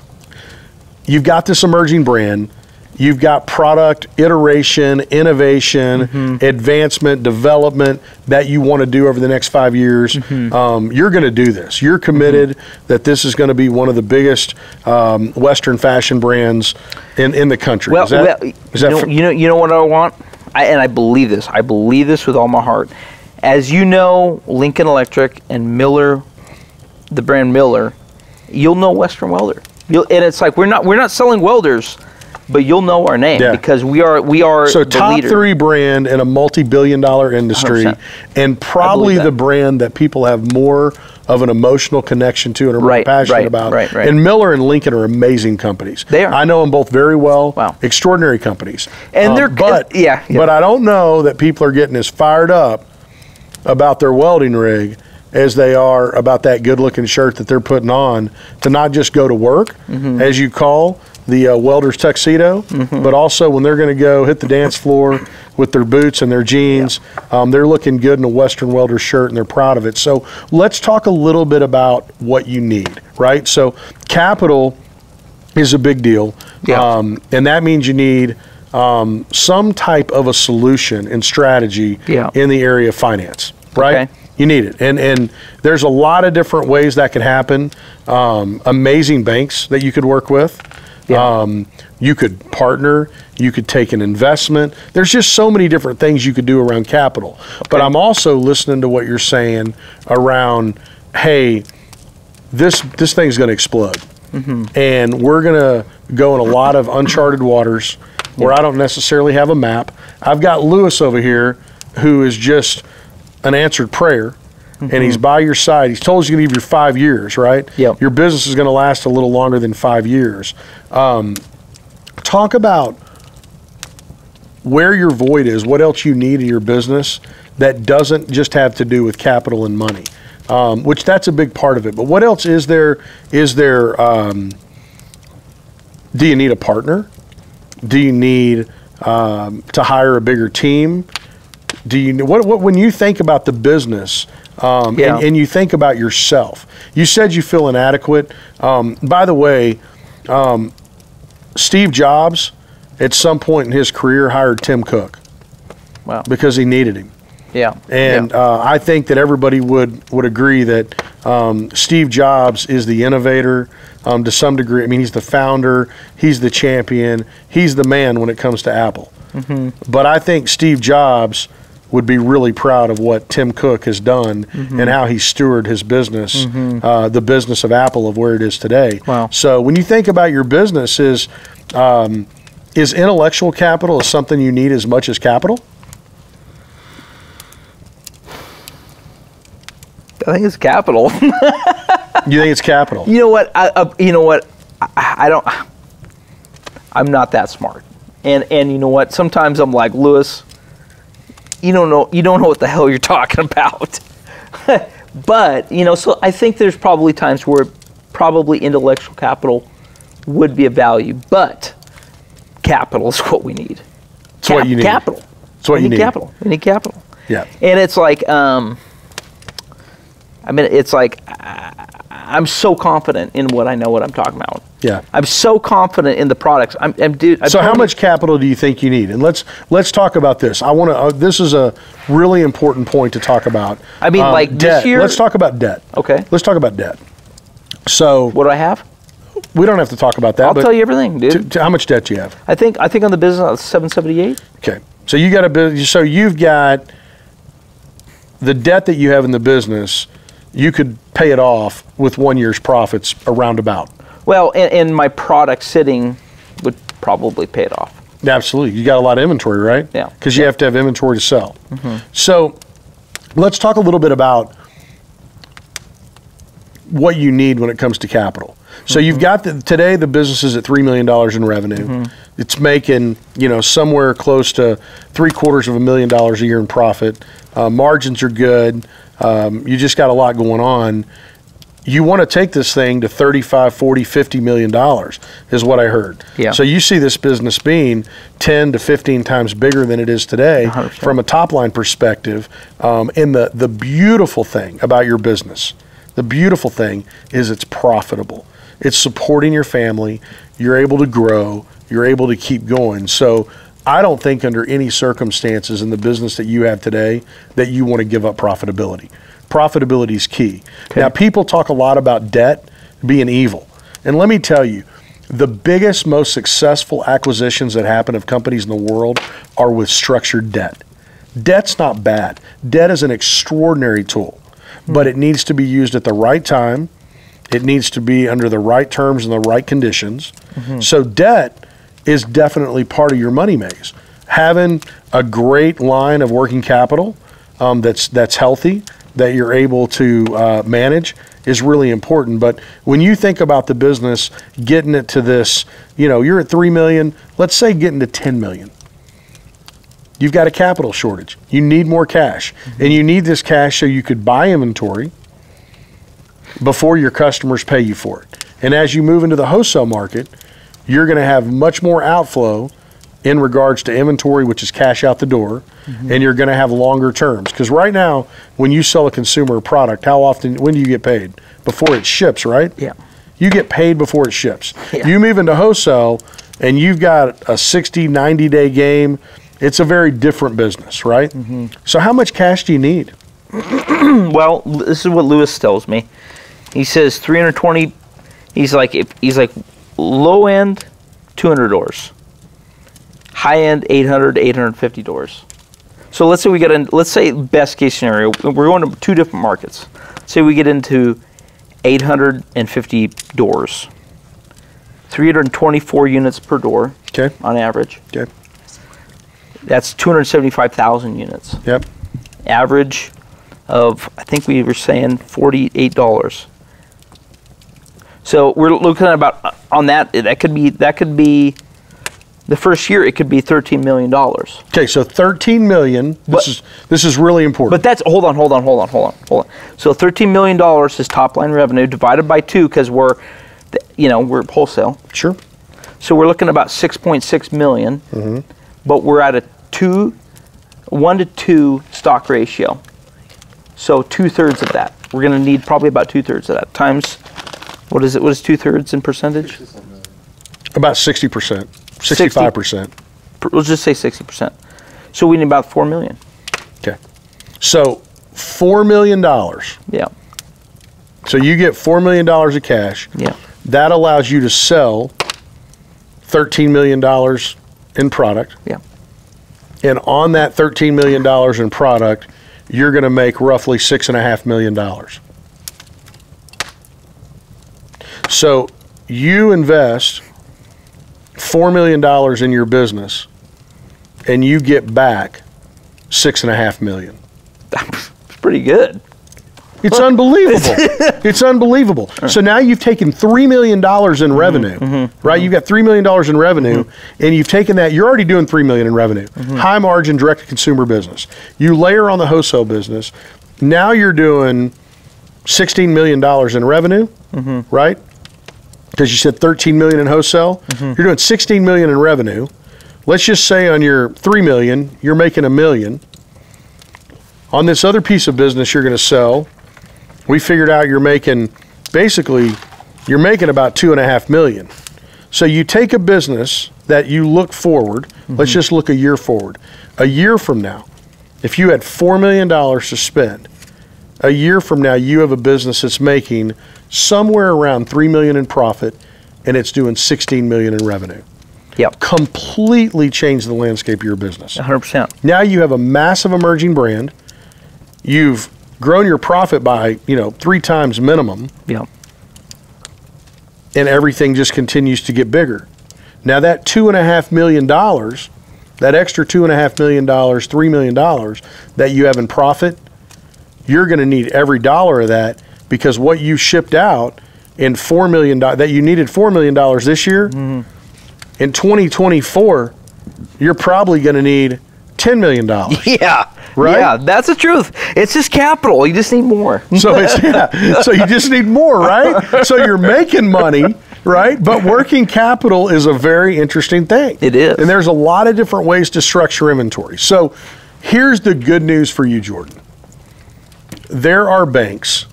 You've got this emerging brand, you've got product iteration, innovation, mm-hmm, advancement, development that you want to do over the next 5 years. Mm-hmm. You're going to do this. You're committed, mm-hmm, that this is going to be one of the biggest Western fashion brands in the country. Well, you know what I want? And I believe this. I believe this with all my heart. As you know, Lincoln Electric and Miller, the brand Miller, you'll know Western Welder. And it's like, we're not selling welders but you'll know our name because we are so top three brand in a multi-billion-dollar industry, 100%. And probably the brand that people have more of an emotional connection to and are more passionate about. Right. And Miller and Lincoln are amazing companies. They are. I know them both very well. Wow. Extraordinary companies. And they're but I don't know that people are getting as fired up about their welding rig as they are about that good-looking shirt that they're putting on to not just go to work, as you call the welder's tuxedo, but also when they're going to go hit the dance floor with their boots and their jeans, they're looking good in a Western Welder shirt and they're proud of it. So let's talk a little bit about what you need, right? So capital is a big deal, and that means you need some type of a solution and strategy in the area of finance, right? Okay. You need it, and there's a lot of different ways that could happen. Amazing banks that you could work with. You could partner, you could take an investment. There's just so many different things you could do around capital. Okay. But I'm also listening to what you're saying around, hey, this thing's gonna explode. And we're gonna go in a lot of uncharted waters where I don't necessarily have a map. I've got Louis over here who is just an answered prayer. And he's by your side. He's told you you're going to give your 5 years, right? Yep. Your business is going to last a little longer than 5 years. Talk about where your void is, what else you need in your business that doesn't just have to do with capital and money, which that's a big part of it. But what else is there? Do you need a partner? Do you need to hire a bigger team? When you think about the business, and you think about yourself, you said you feel inadequate. By the way, Steve Jobs, at some point in his career, hired Tim Cook. Wow. Because he needed him. Yeah. And I think that everybody would agree that Steve Jobs is the innovator to some degree. I mean, he's the founder, he's the champion, he's the man when it comes to Apple. But I think Steve Jobs would be really proud of what Tim Cook has done and how he stewarded his business, the business of Apple, of where it is today. Wow. So when you think about your business, is intellectual capital something you need as much as capital? I think it's capital. You think it's capital? You know what? I don't. I'm not that smart, and you know what? Sometimes I'm like, Louis, you don't know what the hell you're talking about. But, you know, so I think there's probably times where probably intellectual capital would be of value, but capital is what we need. It's what you need. Capital. It's what you need. Capital. We need capital. Yeah. And it's like, I mean, it's like, I'm so confident in what I know what I'm talking about. Yeah. I'm so confident in the products. So how much capital do you think you need? And let's talk about this. I want to, this is a really important point to talk about. I mean, like debt. This year? Let's talk about debt. Okay. Let's talk about debt. So. What do I have? We don't have to talk about that. I'll tell you everything, dude. How much debt do you have? I think on the business, 778. Okay. So you got so you've got the debt that you have in the business. You could pay it off with 1 year's profits, around about. Well, and my product sitting would probably pay it off. Absolutely. You got a lot of inventory, right? Yeah. Because you have to have inventory to sell. So let's talk a little bit about what you need when it comes to capital. So you've got, today the business is at $3 million in revenue. It's making, you know, somewhere close to $750,000 a year in profit. Margins are good. You just got a lot going on. You want to take this thing to 35, 40, $50 million is what I heard. Yeah. So you see this business being 10 to 15 times bigger than it is today 100%. From a top line perspective. And the beautiful thing about your business, the beautiful thing is it's profitable. It's supporting your family. You're able to grow. You're able to keep going. So I don't think under any circumstances in the business that you have today that you want to give up profitability. Profitability is key. Okay. Now, people talk a lot about debt being evil. And let me tell you, the biggest, most successful acquisitions that happen of companies in the world are with structured debt. Debt's not bad. Debt is an extraordinary tool, but it needs to be used at the right time. It needs to be under the right terms and the right conditions. So debt is definitely part of your money maze. Having a great line of working capital that's healthy, that you're able to manage, is really important. But when you think about the business, getting it to this, you know, you're at $3 million, let's say getting to $10 million. You've got a capital shortage. You need more cash. Mm-hmm. And you need this cash so you could buy inventory before your customers pay you for it. And as you move into the wholesale market, you're going to have much more outflow in regards to inventory, which is cash out the door, mm-hmm. and you're going to have longer terms. Because right now, when you sell a consumer a product, how often, when do you get paid? Before it ships, right? Yeah. You get paid before it ships. Yeah. You move into wholesale, and you've got a 60, 90-day game. It's a very different business, right? Mm-hmm. So how much cash do you need? Well, this is what Louis tells me. He says 320. He's like low end 200 doors, high end 800 to 850 doors. So let's say we get in. Let's say best case scenario, we're going to two different markets. Let's say we get into 850 doors, 324 units per door, okay, on average. Okay. That's 275,000 units. Yep. Average of, I think we were saying, $48. So we're looking at about, on that, that could be the first year, it could be $13 million. Okay, so $13 million, this is really important. But that's, hold on. So $13 million is top line revenue divided by 2 because we're at wholesale. Sure. So we're looking at about $6.6 million. Mm-hmm. But we're at a 1 to 2 stock ratio. So 2/3 of that. We're going to need probably about 2/3 of that. Times, what is it? What is 2/3 in percentage? About 60%, 65%. Let's just say 60%. So we need about $4 million. Okay. So $4 million. Yeah. So you get $4 million of cash. Yeah. That allows you to sell $13 million in product. Yeah. And on that $13 million in product, you're going to make roughly $6.5 million. So you invest $4 million in your business and you get back $6.5 million. That's pretty good. It's unbelievable. It's unbelievable. So now you've taken $3 million in revenue, mm-hmm, right? Mm-hmm. You've got $3 million in revenue, mm-hmm, and you've taken that. You're already doing $3 million in revenue. Mm-hmm. High margin, direct-to-consumer business. You layer on the wholesale business. Now you're doing $16 million in revenue, mm-hmm, right? Because you said $13 million in wholesale. Mm-hmm. You're doing $16 million in revenue. Let's just say on your $3 million, you're making $1 million. On this other piece of business you're going to sell, we figured out you're making, basically, you're making about $2.5 million. So you take a business that you look forward, mm-hmm, let's just look a year forward. A year from now, if you had $4 million to spend, a year from now you have a business that's making somewhere around $3 million in profit and it's doing $16 million in revenue. Yep. Completely change the landscape of your business. 100%. Now you have a massive emerging brand. You've grown your profit by, 3 times minimum. Yeah. And everything just continues to get bigger. Now that $2.5 million, that extra $2.5 million, $3 million that you have in profit, you're going to need every dollar of that, because what you shipped out in $4 million, that you needed $4 million this year, mm-hmm, in 2024, you're probably going to need $10 million. Yeah. Right? Yeah, that's the truth. It's just capital. You just need more. So you just need more, right? So you're making money, right? But working capital is a very interesting thing. It is. And there's a lot of different ways to structure inventory. So here's the good news for you, Jordan. There are banks.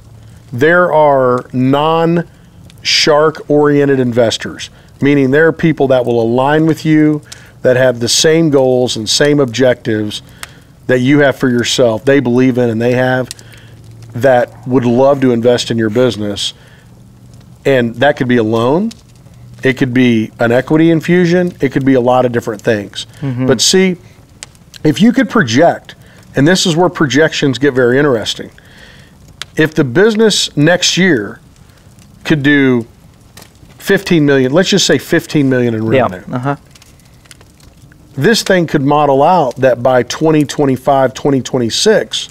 There are non-shark-oriented investors, meaning there are people that will align with you, that have the same goals and same objectives that you have for yourself, they believe in and they have, that would love to invest in your business. And that could be a loan, it could be an equity infusion, it could be a lot of different things. Mm-hmm. But see, if you could project, and this is where projections get very interesting, if the business next year could do 15 million, let's just say 15 million in revenue. Yeah. Uh-huh. this thing could model out that by 2025, 2026,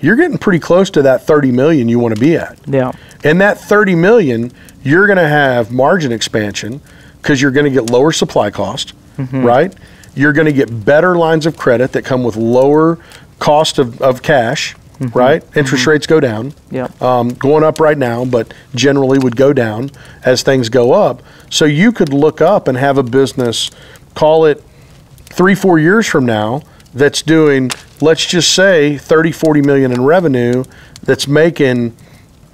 you're getting pretty close to that 30 million you want to be at. Yeah. And that 30 million, you're going to have margin expansion because you're going to get lower supply cost, mm-hmm. right? You're going to get better lines of credit that come with lower cost of cash, mm-hmm. right? Interest mm-hmm. rates go down. Yeah. Going up right now, but generally would go down as things go up. So you could look up and have a business, call it 3-4 years from now, that's doing, let's just say, 30-40 million in revenue, that's making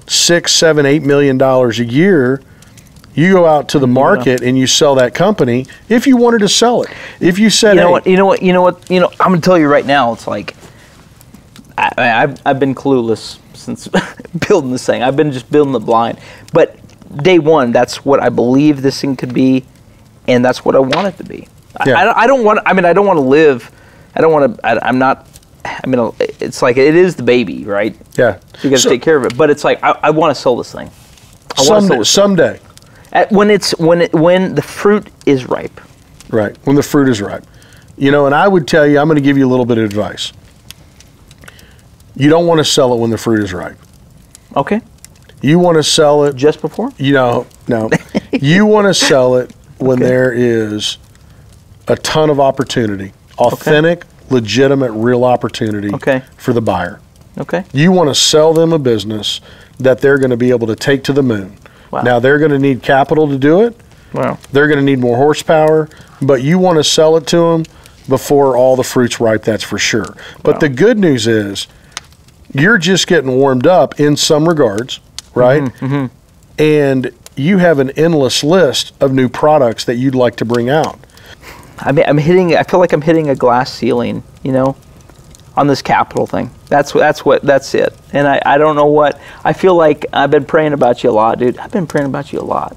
$6-8 million a year. You go out to the market and you sell that company if you wanted to sell it. If you said, you know what, I'm gonna tell you right now, it's like I've been clueless since building this thing. I've been just building it blind. But day one, that's what I believe this thing could be, and that's what I want it to be. Yeah. I don't want. I mean, I don't want to live. I don't want to. I'm not. I mean, it's like it is the baby, right? Yeah. You got to take care of it. But it's like I want to sell this thing. Someday. When the fruit is ripe. Right. When the fruit is ripe, you know. And I would tell you, I'm going to give you a little bit of advice. You don't want to sell it when the fruit is ripe. Okay. You want to sell it just before. You know, no. You want to sell it when there is a ton of opportunity, authentic, legitimate, real opportunity for the buyer. Okay. You want to sell them a business that they're going to be able to take to the moon. Wow. Now, they're going to need capital to do it. Wow. They're going to need more horsepower, but you want to sell it to them before all the fruit's ripe, that's for sure. But the good news is you're just getting warmed up in some regards, right? Mm-hmm, mm-hmm. And you have an endless list of new products that you'd like to bring out. I feel like I'm hitting a glass ceiling, you know, on this capital thing. That's it. And I don't know what. I feel like I've been praying about you a lot, dude. I've been praying about you a lot.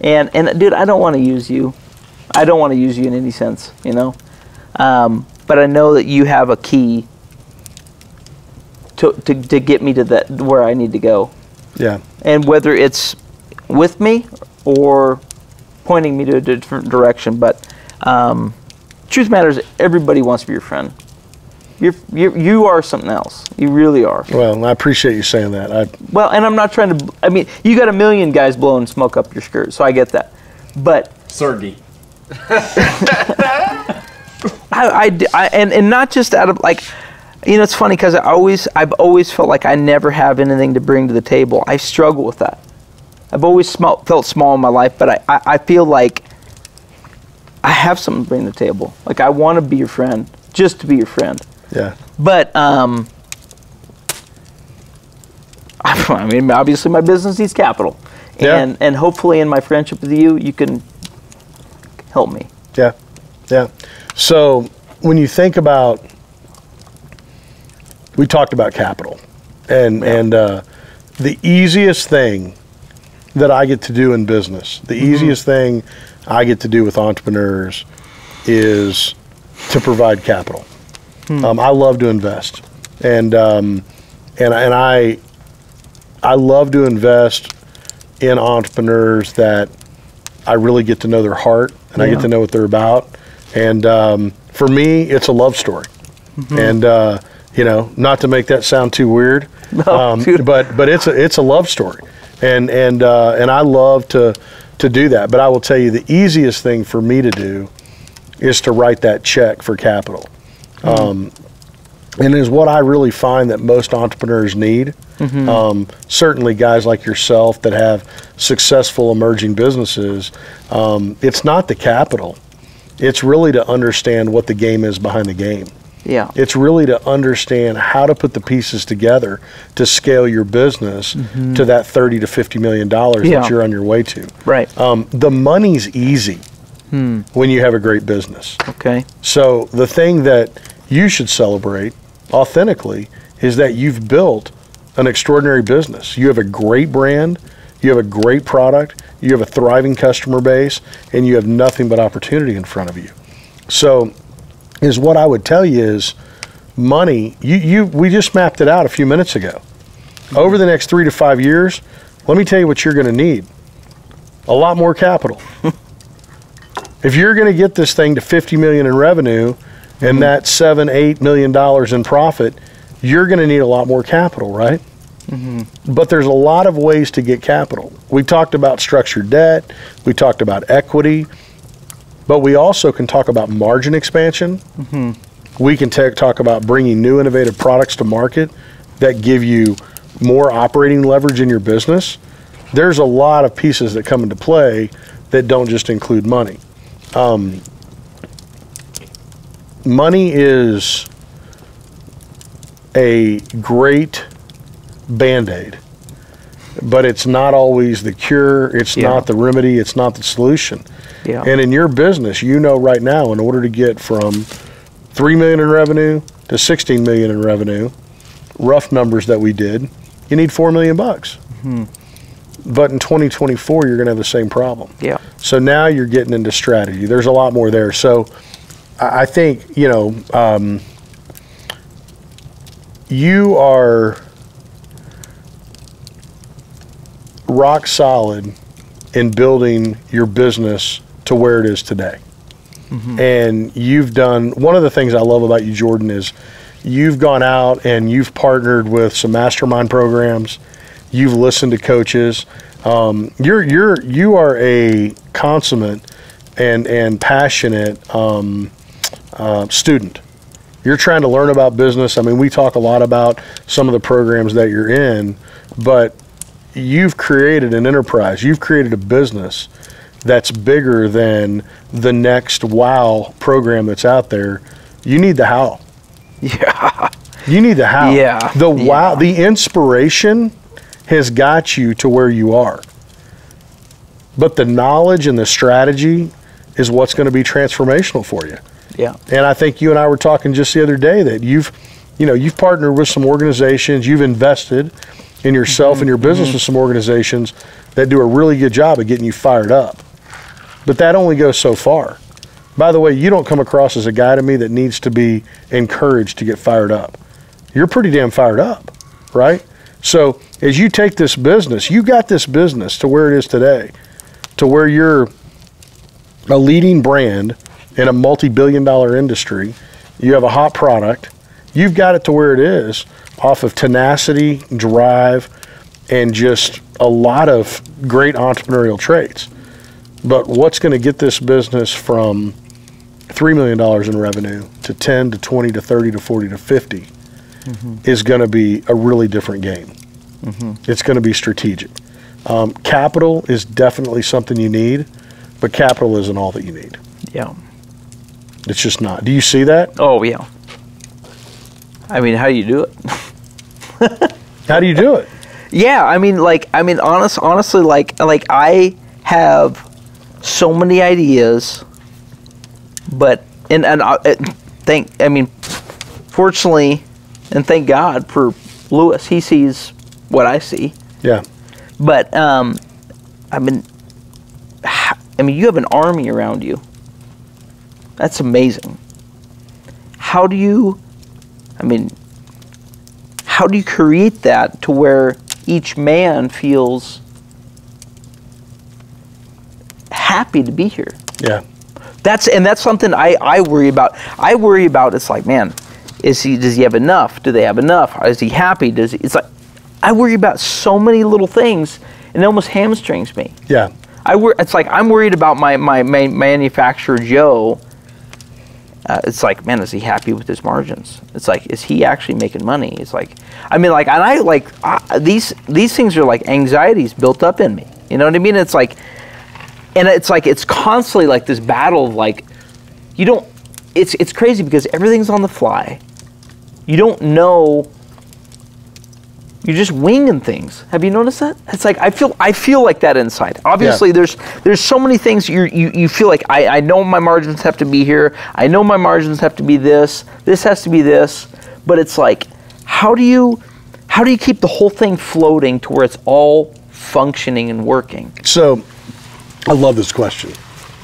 And dude, I don't want to use you. I don't want to use you in any sense, you know. But I know that you have a key to get me to that where I need to go. Yeah. And whether it's with me or pointing me to a different direction, but truth matters. Everybody wants to be your friend. You are something else. You really are. Well, I appreciate you saying that. Well, and I'm not trying to. I mean, you got a million guys blowing smoke up your skirt, so I get that. But certainty. And not just out of like, you know, it's funny because I've always felt like I never have anything to bring to the table. I struggle with that. I've always felt small in my life, but I feel like I have something to bring to the table. Like, I want to be your friend, just to be your friend. Yeah. But, I mean, obviously my business needs capital. Yeah. And hopefully in my friendship with you, you can help me. Yeah, yeah. So when you think about, we talked about capital, and the easiest thing that I get to do in business. The mm-hmm. easiest thing I get to do with entrepreneurs is to provide capital. Mm. I love to invest, and I love to invest in entrepreneurs that I really get to know their heart and I get to know what they're about. And for me, it's a love story. Mm-hmm. And you know, not to make that sound too weird, no, but it's a love story. And I love to do that. But I will tell you, the easiest thing for me to do is to write that check for capital. Mm-hmm. And is what I really find that most entrepreneurs need. Mm-hmm. Certainly guys like yourself that have successful emerging businesses, it's not the capital. It's really to understand what the game is behind the game. Yeah. It's really to understand how to put the pieces together to scale your business mm-hmm. to that $30 to $50 million that you're on your way to. Right. The money's easy when you have a great business. Okay. So the thing that you should celebrate authentically is that you've built an extraordinary business. You have a great brand, you have a great product, you have a thriving customer base, and you have nothing but opportunity in front of you. So is what I would tell you is money, we just mapped it out a few minutes ago. Over the next 3 to 5 years, let me tell you what you're gonna need. A lot more capital. If you're going to get this thing to 50 million in revenue and that $7-8 million in profit, you're going to need a lot more capital, right? Mm-hmm. But there's a lot of ways to get capital. We talked about structured debt, we talked about equity, but we also can talk about margin expansion. Mm-hmm. We can talk about bringing new innovative products to market that give you more operating leverage in your business. There's a lot of pieces that come into play that don't just include money. Money is a great Band-Aid, but it's not always the cure, it's not the remedy, it's not the solution. Yeah. And in your business, you know right now, in order to get from 3 million in revenue to 16 million in revenue, rough numbers that we did, you need 4 million bucks. Mm-hmm. But in 2024, you're going to have the same problem. Yeah. So now you're getting into strategy. There's a lot more there. So I think, you know, you are rock solid in building your business to where it is today. Mm-hmm. And you've done, one of the things I love about you, Jordan, is you've gone out and you've partnered with some mastermind programs. You've listened to coaches. You are a consummate and passionate student. You're trying to learn about business. I mean, we talk a lot about some of the programs that you're in, but you've created an enterprise. You've created a business that's bigger than the next wow program that's out there. You need the how. Yeah. You need the how. Yeah. The wow, the inspiration has got you to where you are. But the knowledge and the strategy is what's going to be transformational for you. Yeah. And I think you and I were talking just the other day that you've partnered with some organizations, you've invested in yourself and your business with some organizations that do a really good job of getting you fired up. But that only goes so far. By the way, you don't come across as a guy to me that needs to be encouraged to get fired up. You're pretty damn fired up, right? So as you take this business, you got this business to where it is today, to where you're a leading brand in a multi-billion dollar industry. You have a hot product. You've got it to where it is off of tenacity, drive, and just a lot of great entrepreneurial traits. But what's going to get this business from $3 million in revenue to 10 to 20 to 30 to 40 to 50 is going to be a really different game. Mm-hmm. It's going to be strategic. Capital is definitely something you need, but capital isn't all that you need. Yeah. It's just not. Do you see that? Oh, yeah. I mean, how do you do it? How do you do it? Yeah, I mean, like, honestly, like I have so many ideas, but, fortunately, and thank God for Louis, he sees what I see. Yeah. But I mean you have an army around you. That's amazing. How do you create that to where each man feels happy to be here? Yeah. That's something I worry about. I worry about, it's like, man, does he have enough? Do they have enough? Is he happy? It's like, I worry about so many little things, and it almost hamstrings me. Yeah. It's like I'm worried about my manufacturer Joe. It's like, man, is he happy with his margins? It's like, is he actually making money? It's like, I mean, like, and I like these things are like anxieties built up in me. You know what I mean? It's like, and it's like it's constantly like this battle of like, you don't. It's crazy because everything's on the fly. You don't know. You're just winging things. Have you noticed that? It's like I feel like that inside. Obviously, there's so many things you feel like I know my margins have to be here. I know my margins have to be this. This has to be this. But it's like, how do you keep the whole thing floating to where it's all functioning and working? So, I love this question,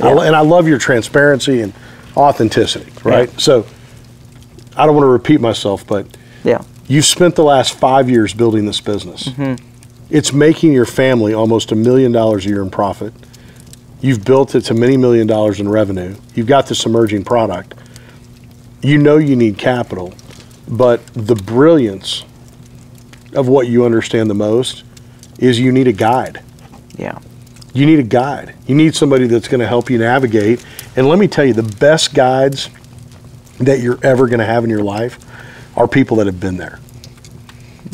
and I love your transparency and authenticity. Right. Yeah. So, I don't want to repeat myself, but yeah. You've spent the last 5 years building this business. Mm-hmm. It's making your family almost $1 million a year in profit. You've built it to many million dollars in revenue. You've got this emerging product. You know you need capital, but the brilliance of what you understand the most is you need a guide. Yeah. You need a guide. You need somebody that's going to help you navigate. And let me tell you, the best guides that you're ever going to have in your life are people that have been there.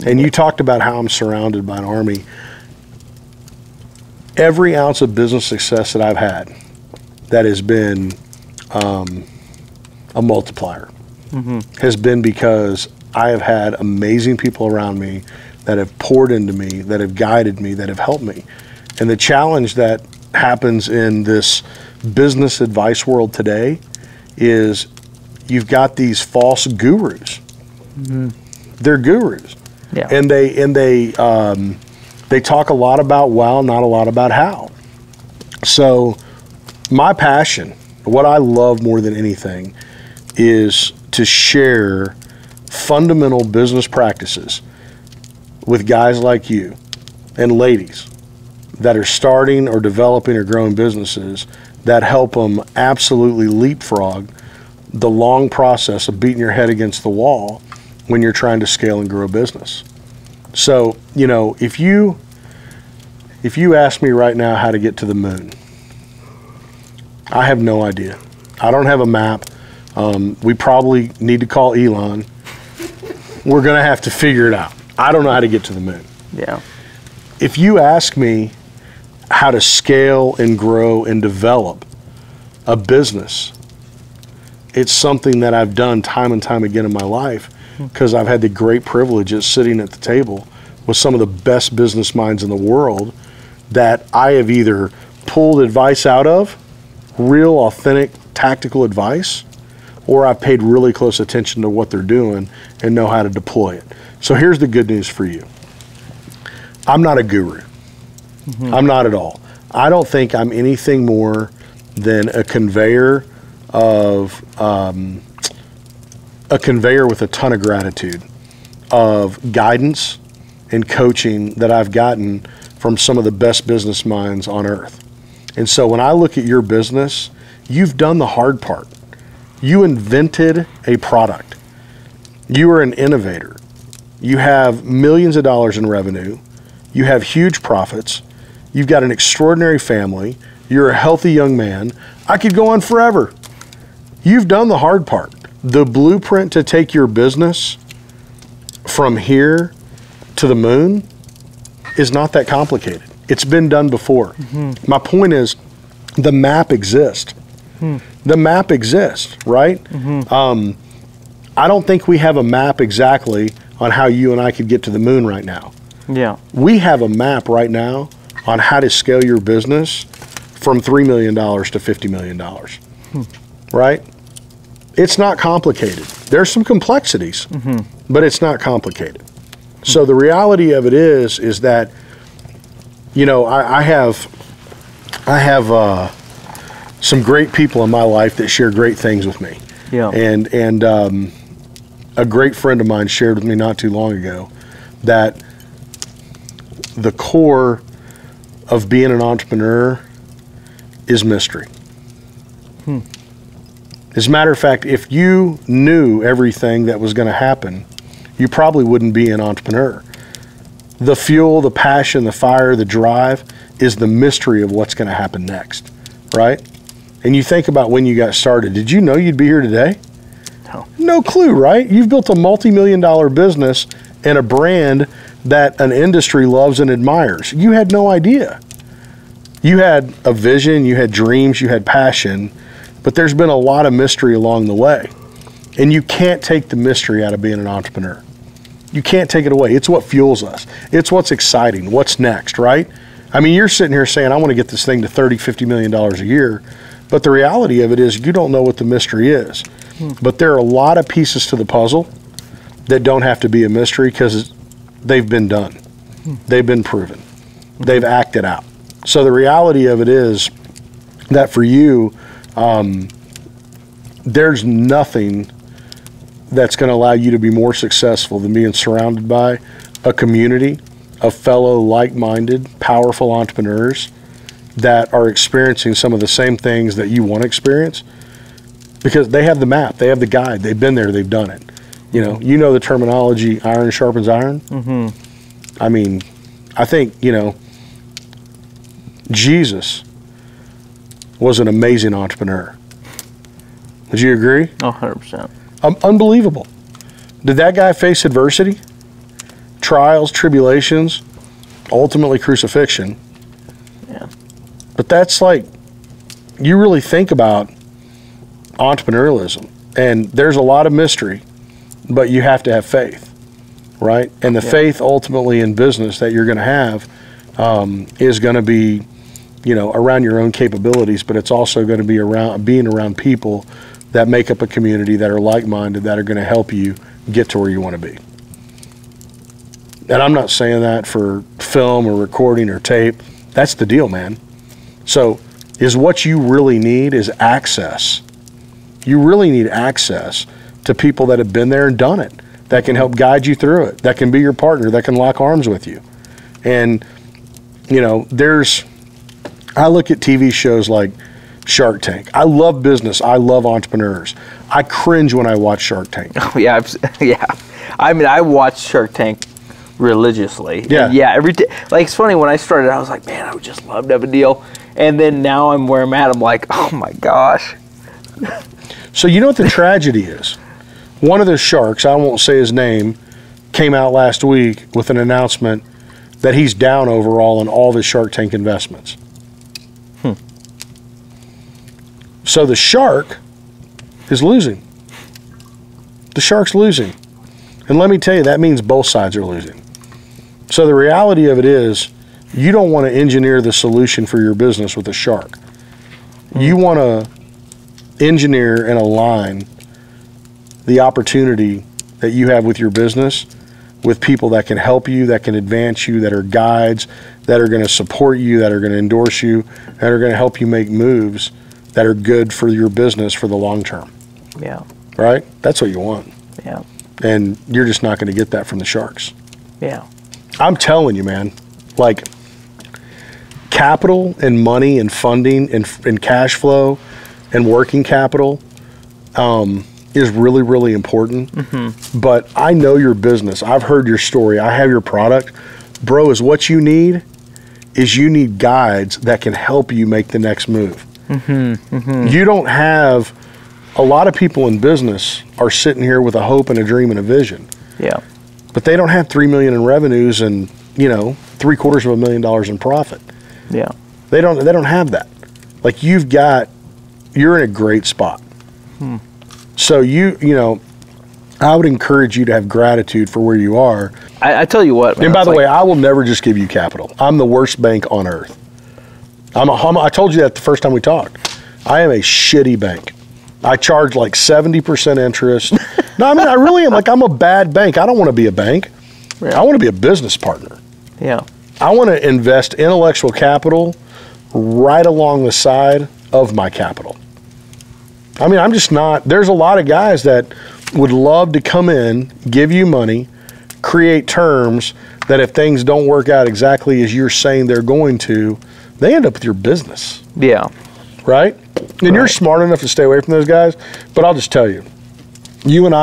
And you talked about how I'm surrounded by an army. Every ounce of business success that I've had that has been a multiplier has been because I have had amazing people around me that have poured into me, that have guided me, that have helped me. And the challenge that happens in this business advice world today is you've got these false gurus. They're gurus. Yeah. And they talk a lot about wow, not a lot about how. So my passion, what I love more than anything, is to share fundamental business practices with guys like you and ladies that are starting or developing or growing businesses that help them absolutely leapfrog the long process of beating your head against the wall when you're trying to scale and grow a business. So, you know, if you ask me right now how to get to the moon, I have no idea. I don't have a map. We probably need to call Elon. We're going to have to figure it out. I don't know how to get to the moon. Yeah. If you ask me how to scale and grow and develop a business, it's something that I've done time and time again in my life, because I've had the great privilege of sitting at the table with some of the best business minds in the world that I have either pulled advice out of, real, authentic, tactical advice, or I've paid really close attention to what they're doing and know how to deploy it. So here's the good news for you. I'm not a guru. I'm not at all. I don't think I'm anything more than a conveyor of... a conveyor with a ton of gratitude of guidance and coaching that I've gotten from some of the best business minds on earth. And so when I look at your business, you've done the hard part. You invented a product. You are an innovator. You have millions of dollars in revenue. You have huge profits. You've got an extraordinary family. You're a healthy young man. I could go on forever. You've done the hard part. The blueprint to take your business from here to the moon is not that complicated. It's been done before. My point is the map exists. The map exists, right? I don't think we have a map exactly on how you and I could get to the moon right now. Yeah. We have a map right now on how to scale your business from $3 million to $50 million, right? It's not complicated. There's some complexities, but it's not complicated. So the reality of it is that, you know, I have some great people in my life that share great things with me. Yeah. And a great friend of mine shared with me not too long ago that the core of being an entrepreneur is mystery. As a matter of fact, if you knew everything that was going to happen, you probably wouldn't be an entrepreneur. The fuel, the passion, the fire, the drive is the mystery of what's going to happen next, right? And you think about when you got started. Did you know you'd be here today? No. No clue, right? You've built a multi-million-dollar business and a brand that an industry loves and admires. You had no idea. You had a vision, you had dreams, you had passion, but there's been a lot of mystery along the way. And you can't take the mystery out of being an entrepreneur. You can't take it away. It's what fuels us. It's what's exciting. What's next, right? I mean, you're sitting here saying, I want to get this thing to $30, $50 million a year. But the reality of it is you don't know what the mystery is. But there are a lot of pieces to the puzzle that don't have to be a mystery because they've been done. They've been proven. They've acted out. So the reality of it is that for you, there's nothing that's going to allow you to be more successful than being surrounded by a community of fellow like-minded, powerful entrepreneurs that are experiencing some of the same things that you want to experience, because they have the map, they have the guide, they've been there, they've done it. You know the terminology, iron sharpens iron. Mm-hmm. I mean, I think, you know, Jesus was an amazing entrepreneur. Would you agree? 100%. Unbelievable. Did that guy face adversity, trials, tribulations, ultimately crucifixion? Yeah. But that's like, you really think about entrepreneurialism, and there's a lot of mystery, but you have to have faith, right? And the faith ultimately in business that you're going to have is going to be, you know, around your own capabilities, but it's also going to be around being around people that make up a community, that are like-minded, that are going to help you get to where you want to be. And I'm not saying that for film or recording or tape. That's the deal, man. So is what you really need is access. You really need access to people that have been there and done it, that can help guide you through it, that can be your partner, that can lock arms with you. And, you know, there's, I look at TV shows like Shark Tank. I love business. I love entrepreneurs. I cringe when I watch Shark Tank. Oh, yeah. I mean, I watch Shark Tank religiously. Yeah. And yeah. Every day. Like, it's funny, when I started, I was like, man, I would just love to have a deal. And then now I'm where I'm at. I'm like, oh my gosh. So you know what the tragedy is? One of the sharks, I won't say his name, came out last week with an announcement that he's down overall in all of his Shark Tank investments. So the shark is losing. The shark's losing. And let me tell you, that means both sides are losing. So the reality of it is, you don't want to engineer the solution for your business with a shark. You want to engineer and align the opportunity that you have with your business with people that can help you, that can advance you, that are guides, that are going to support you, that are going to endorse you, that are going to help you make moves that are good for your business for the long term. Yeah. Right? That's what you want. Yeah. And you're just not going to get that from the sharks. Yeah. I'm telling you, man, like, capital and money and funding and cash flow and working capital is really, really important. Mm-hmm. But I know your business. I've heard your story. I have your product. Bro, is what you need is you need guides that can help you make the next move. Mm-hmm, mm-hmm. You don't have, a lot of people in business are sitting here with a hope and a dream and a vision. Yeah. But they don't have $3 million in revenues and, you know, $750,000 in profit. Yeah. They don't have that. Like, you've got, you're in a great spot. Hmm. So you know, I would encourage you to have gratitude for where you are. I tell you what, man, and by the way, I will never just give you capital. I'm the worst bank on earth. I told you that the first time we talked. I am a shitty bank. I charge like 70% interest. No, I mean, I really am. Like, I'm a bad bank. I don't want to be a bank. Yeah. I want to be a business partner. Yeah. I want to invest intellectual capital right along the side of my capital. I mean, I'm just not, there's a lot of guys that would love to come in, give you money, create terms that if things don't work out exactly as you're saying they're going to, they end up with your business. Yeah. Right? And you're smart enough to stay away from those guys. But I'll just tell you, you and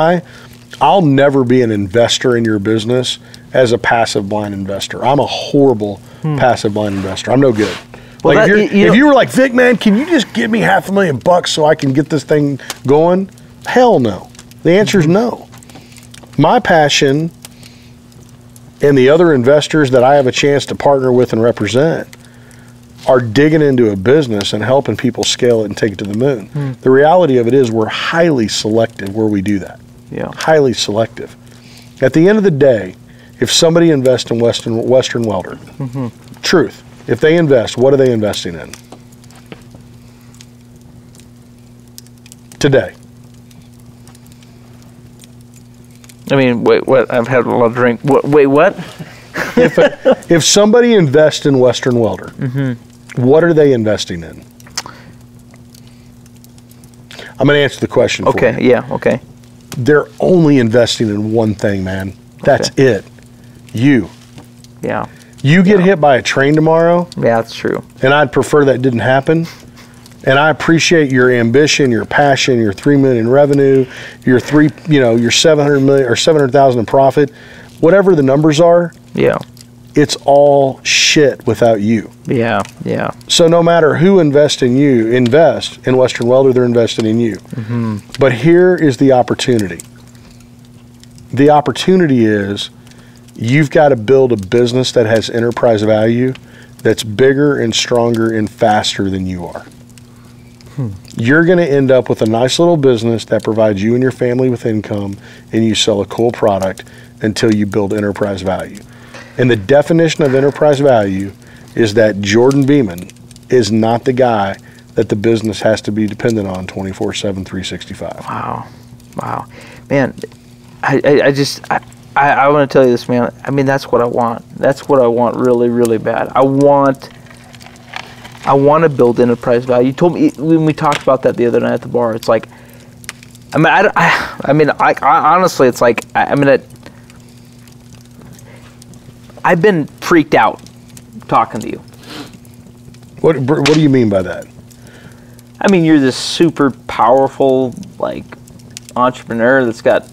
I'll never be an investor in your business as a passive blind investor. I'm a horrible passive blind investor. I'm no good. Well, like, if you were like, Vic, man, can you just give me $500,000 so I can get this thing going? Hell no. The answer is no. My passion and the other investors that I have a chance to partner with and represent are digging into a business and helping people scale it and take it to the moon. Mm. The reality of it is, we're highly selective where we do that. Yeah. Highly selective. At the end of the day, if somebody invests in Western Welder, truth, if they invest, what are they investing in? Today. I mean, wait, what? I've had a lot of drink. Wait, what? If somebody invests in Western Welder, what are they investing in? I'm going to answer the question for you. Okay, yeah, okay. They're only investing in one thing, man. That's it. You. Yeah. You get hit by a train tomorrow. Yeah, that's true. And I'd prefer that didn't happen. And I appreciate your ambition, your passion, your $3 million revenue, your your 700 million or 700,000 in profit, whatever the numbers are. Yeah. It's all shit without you. Yeah, yeah. So no matter who invests in you, invest in Western Welder, they're investing in you. Mm-hmm. But here is the opportunity. The opportunity is you've got to build a business that has enterprise value that's bigger and stronger and faster than you are. You're going to end up with a nice little business that provides you and your family with income, and you sell a cool product until you build enterprise value. And the definition of enterprise value is that Jordan Beaman is not the guy that the business has to be dependent on 24/7, 365. Wow. Wow. Man, I want to tell you this, man. I mean, that's what I want. That's what I want really, really bad. I want to build enterprise value. You told me when we talked about that the other night at the bar, it's like, I mean, I honestly, it's like, I've been freaked out talking to you. What do you mean by that? I mean, you're this super powerful, like, entrepreneur that's got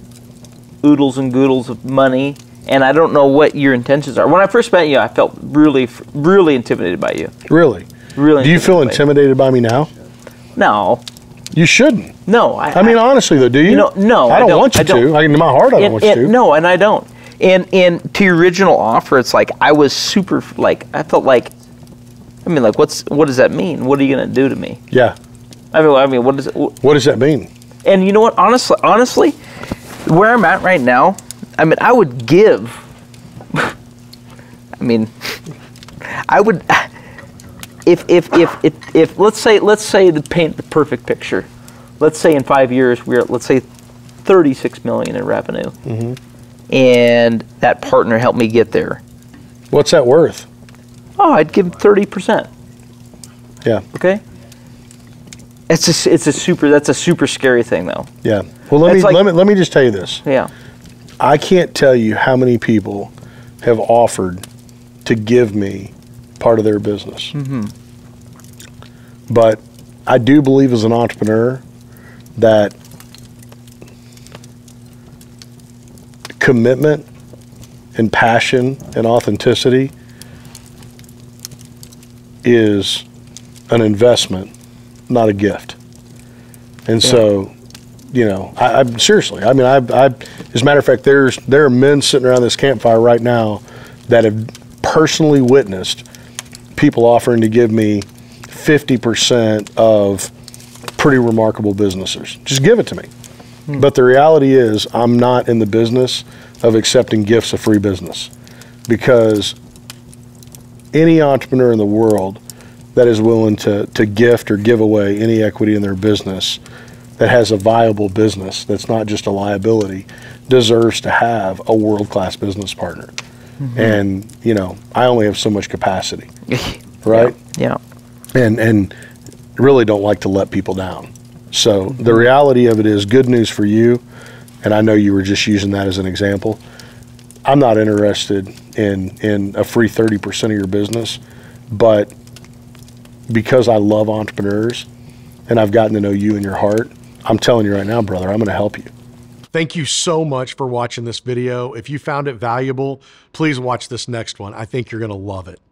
oodles and goodles of money, and I don't know what your intentions are. When I first met you, I felt really, really intimidated by you. Really? Really. Do you feel intimidated by me now? No. You shouldn't. No. I mean, honestly, though, do you? No, I don't want you to. In my heart, I don't want you to. No, and I don't. And to your original offer, it's like I was super, like, I felt like, I mean, like, what does that mean? What are you going to do to me? Yeah. I mean, what does it? What does that mean? And you know what? Honestly, where I'm at right now, I mean, I would give. I mean, I would. If let's say to paint the perfect picture, let's say in 5 years we're at, let's say, $36 million in revenue. Mm-hmm. And that partner helped me get there. What's that worth? Oh, I'd give him 30%. Yeah. Okay. That's a super scary thing, though. Yeah. Well, let me just tell you this. Yeah. I can't tell you how many people have offered to give me part of their business. Mm-hmm. But I do believe as an entrepreneur that commitment and passion and authenticity is an investment, not a gift. And so, you know, I'm seriously, I mean, as a matter of fact, there are men sitting around this campfire right now that have personally witnessed people offering to give me 50% of pretty remarkable businesses. Just give it to me. But the reality is I'm not in the business of accepting gifts of free business, because any entrepreneur in the world that is willing to gift or give away any equity in their business that has a viable business that's not just a liability deserves to have a world-class business partner. Mm-hmm. And, you know, I only have so much capacity, right? Yeah. And really don't like to let people down. So the reality of it is, good news for you, and I know you were just using that as an example, I'm not interested in a free 30% of your business, but because I love entrepreneurs and I've gotten to know you and your heart, I'm telling you right now, brother, I'm going to help you. Thank you so much for watching this video. If you found it valuable, please watch this next one. I think you're going to love it.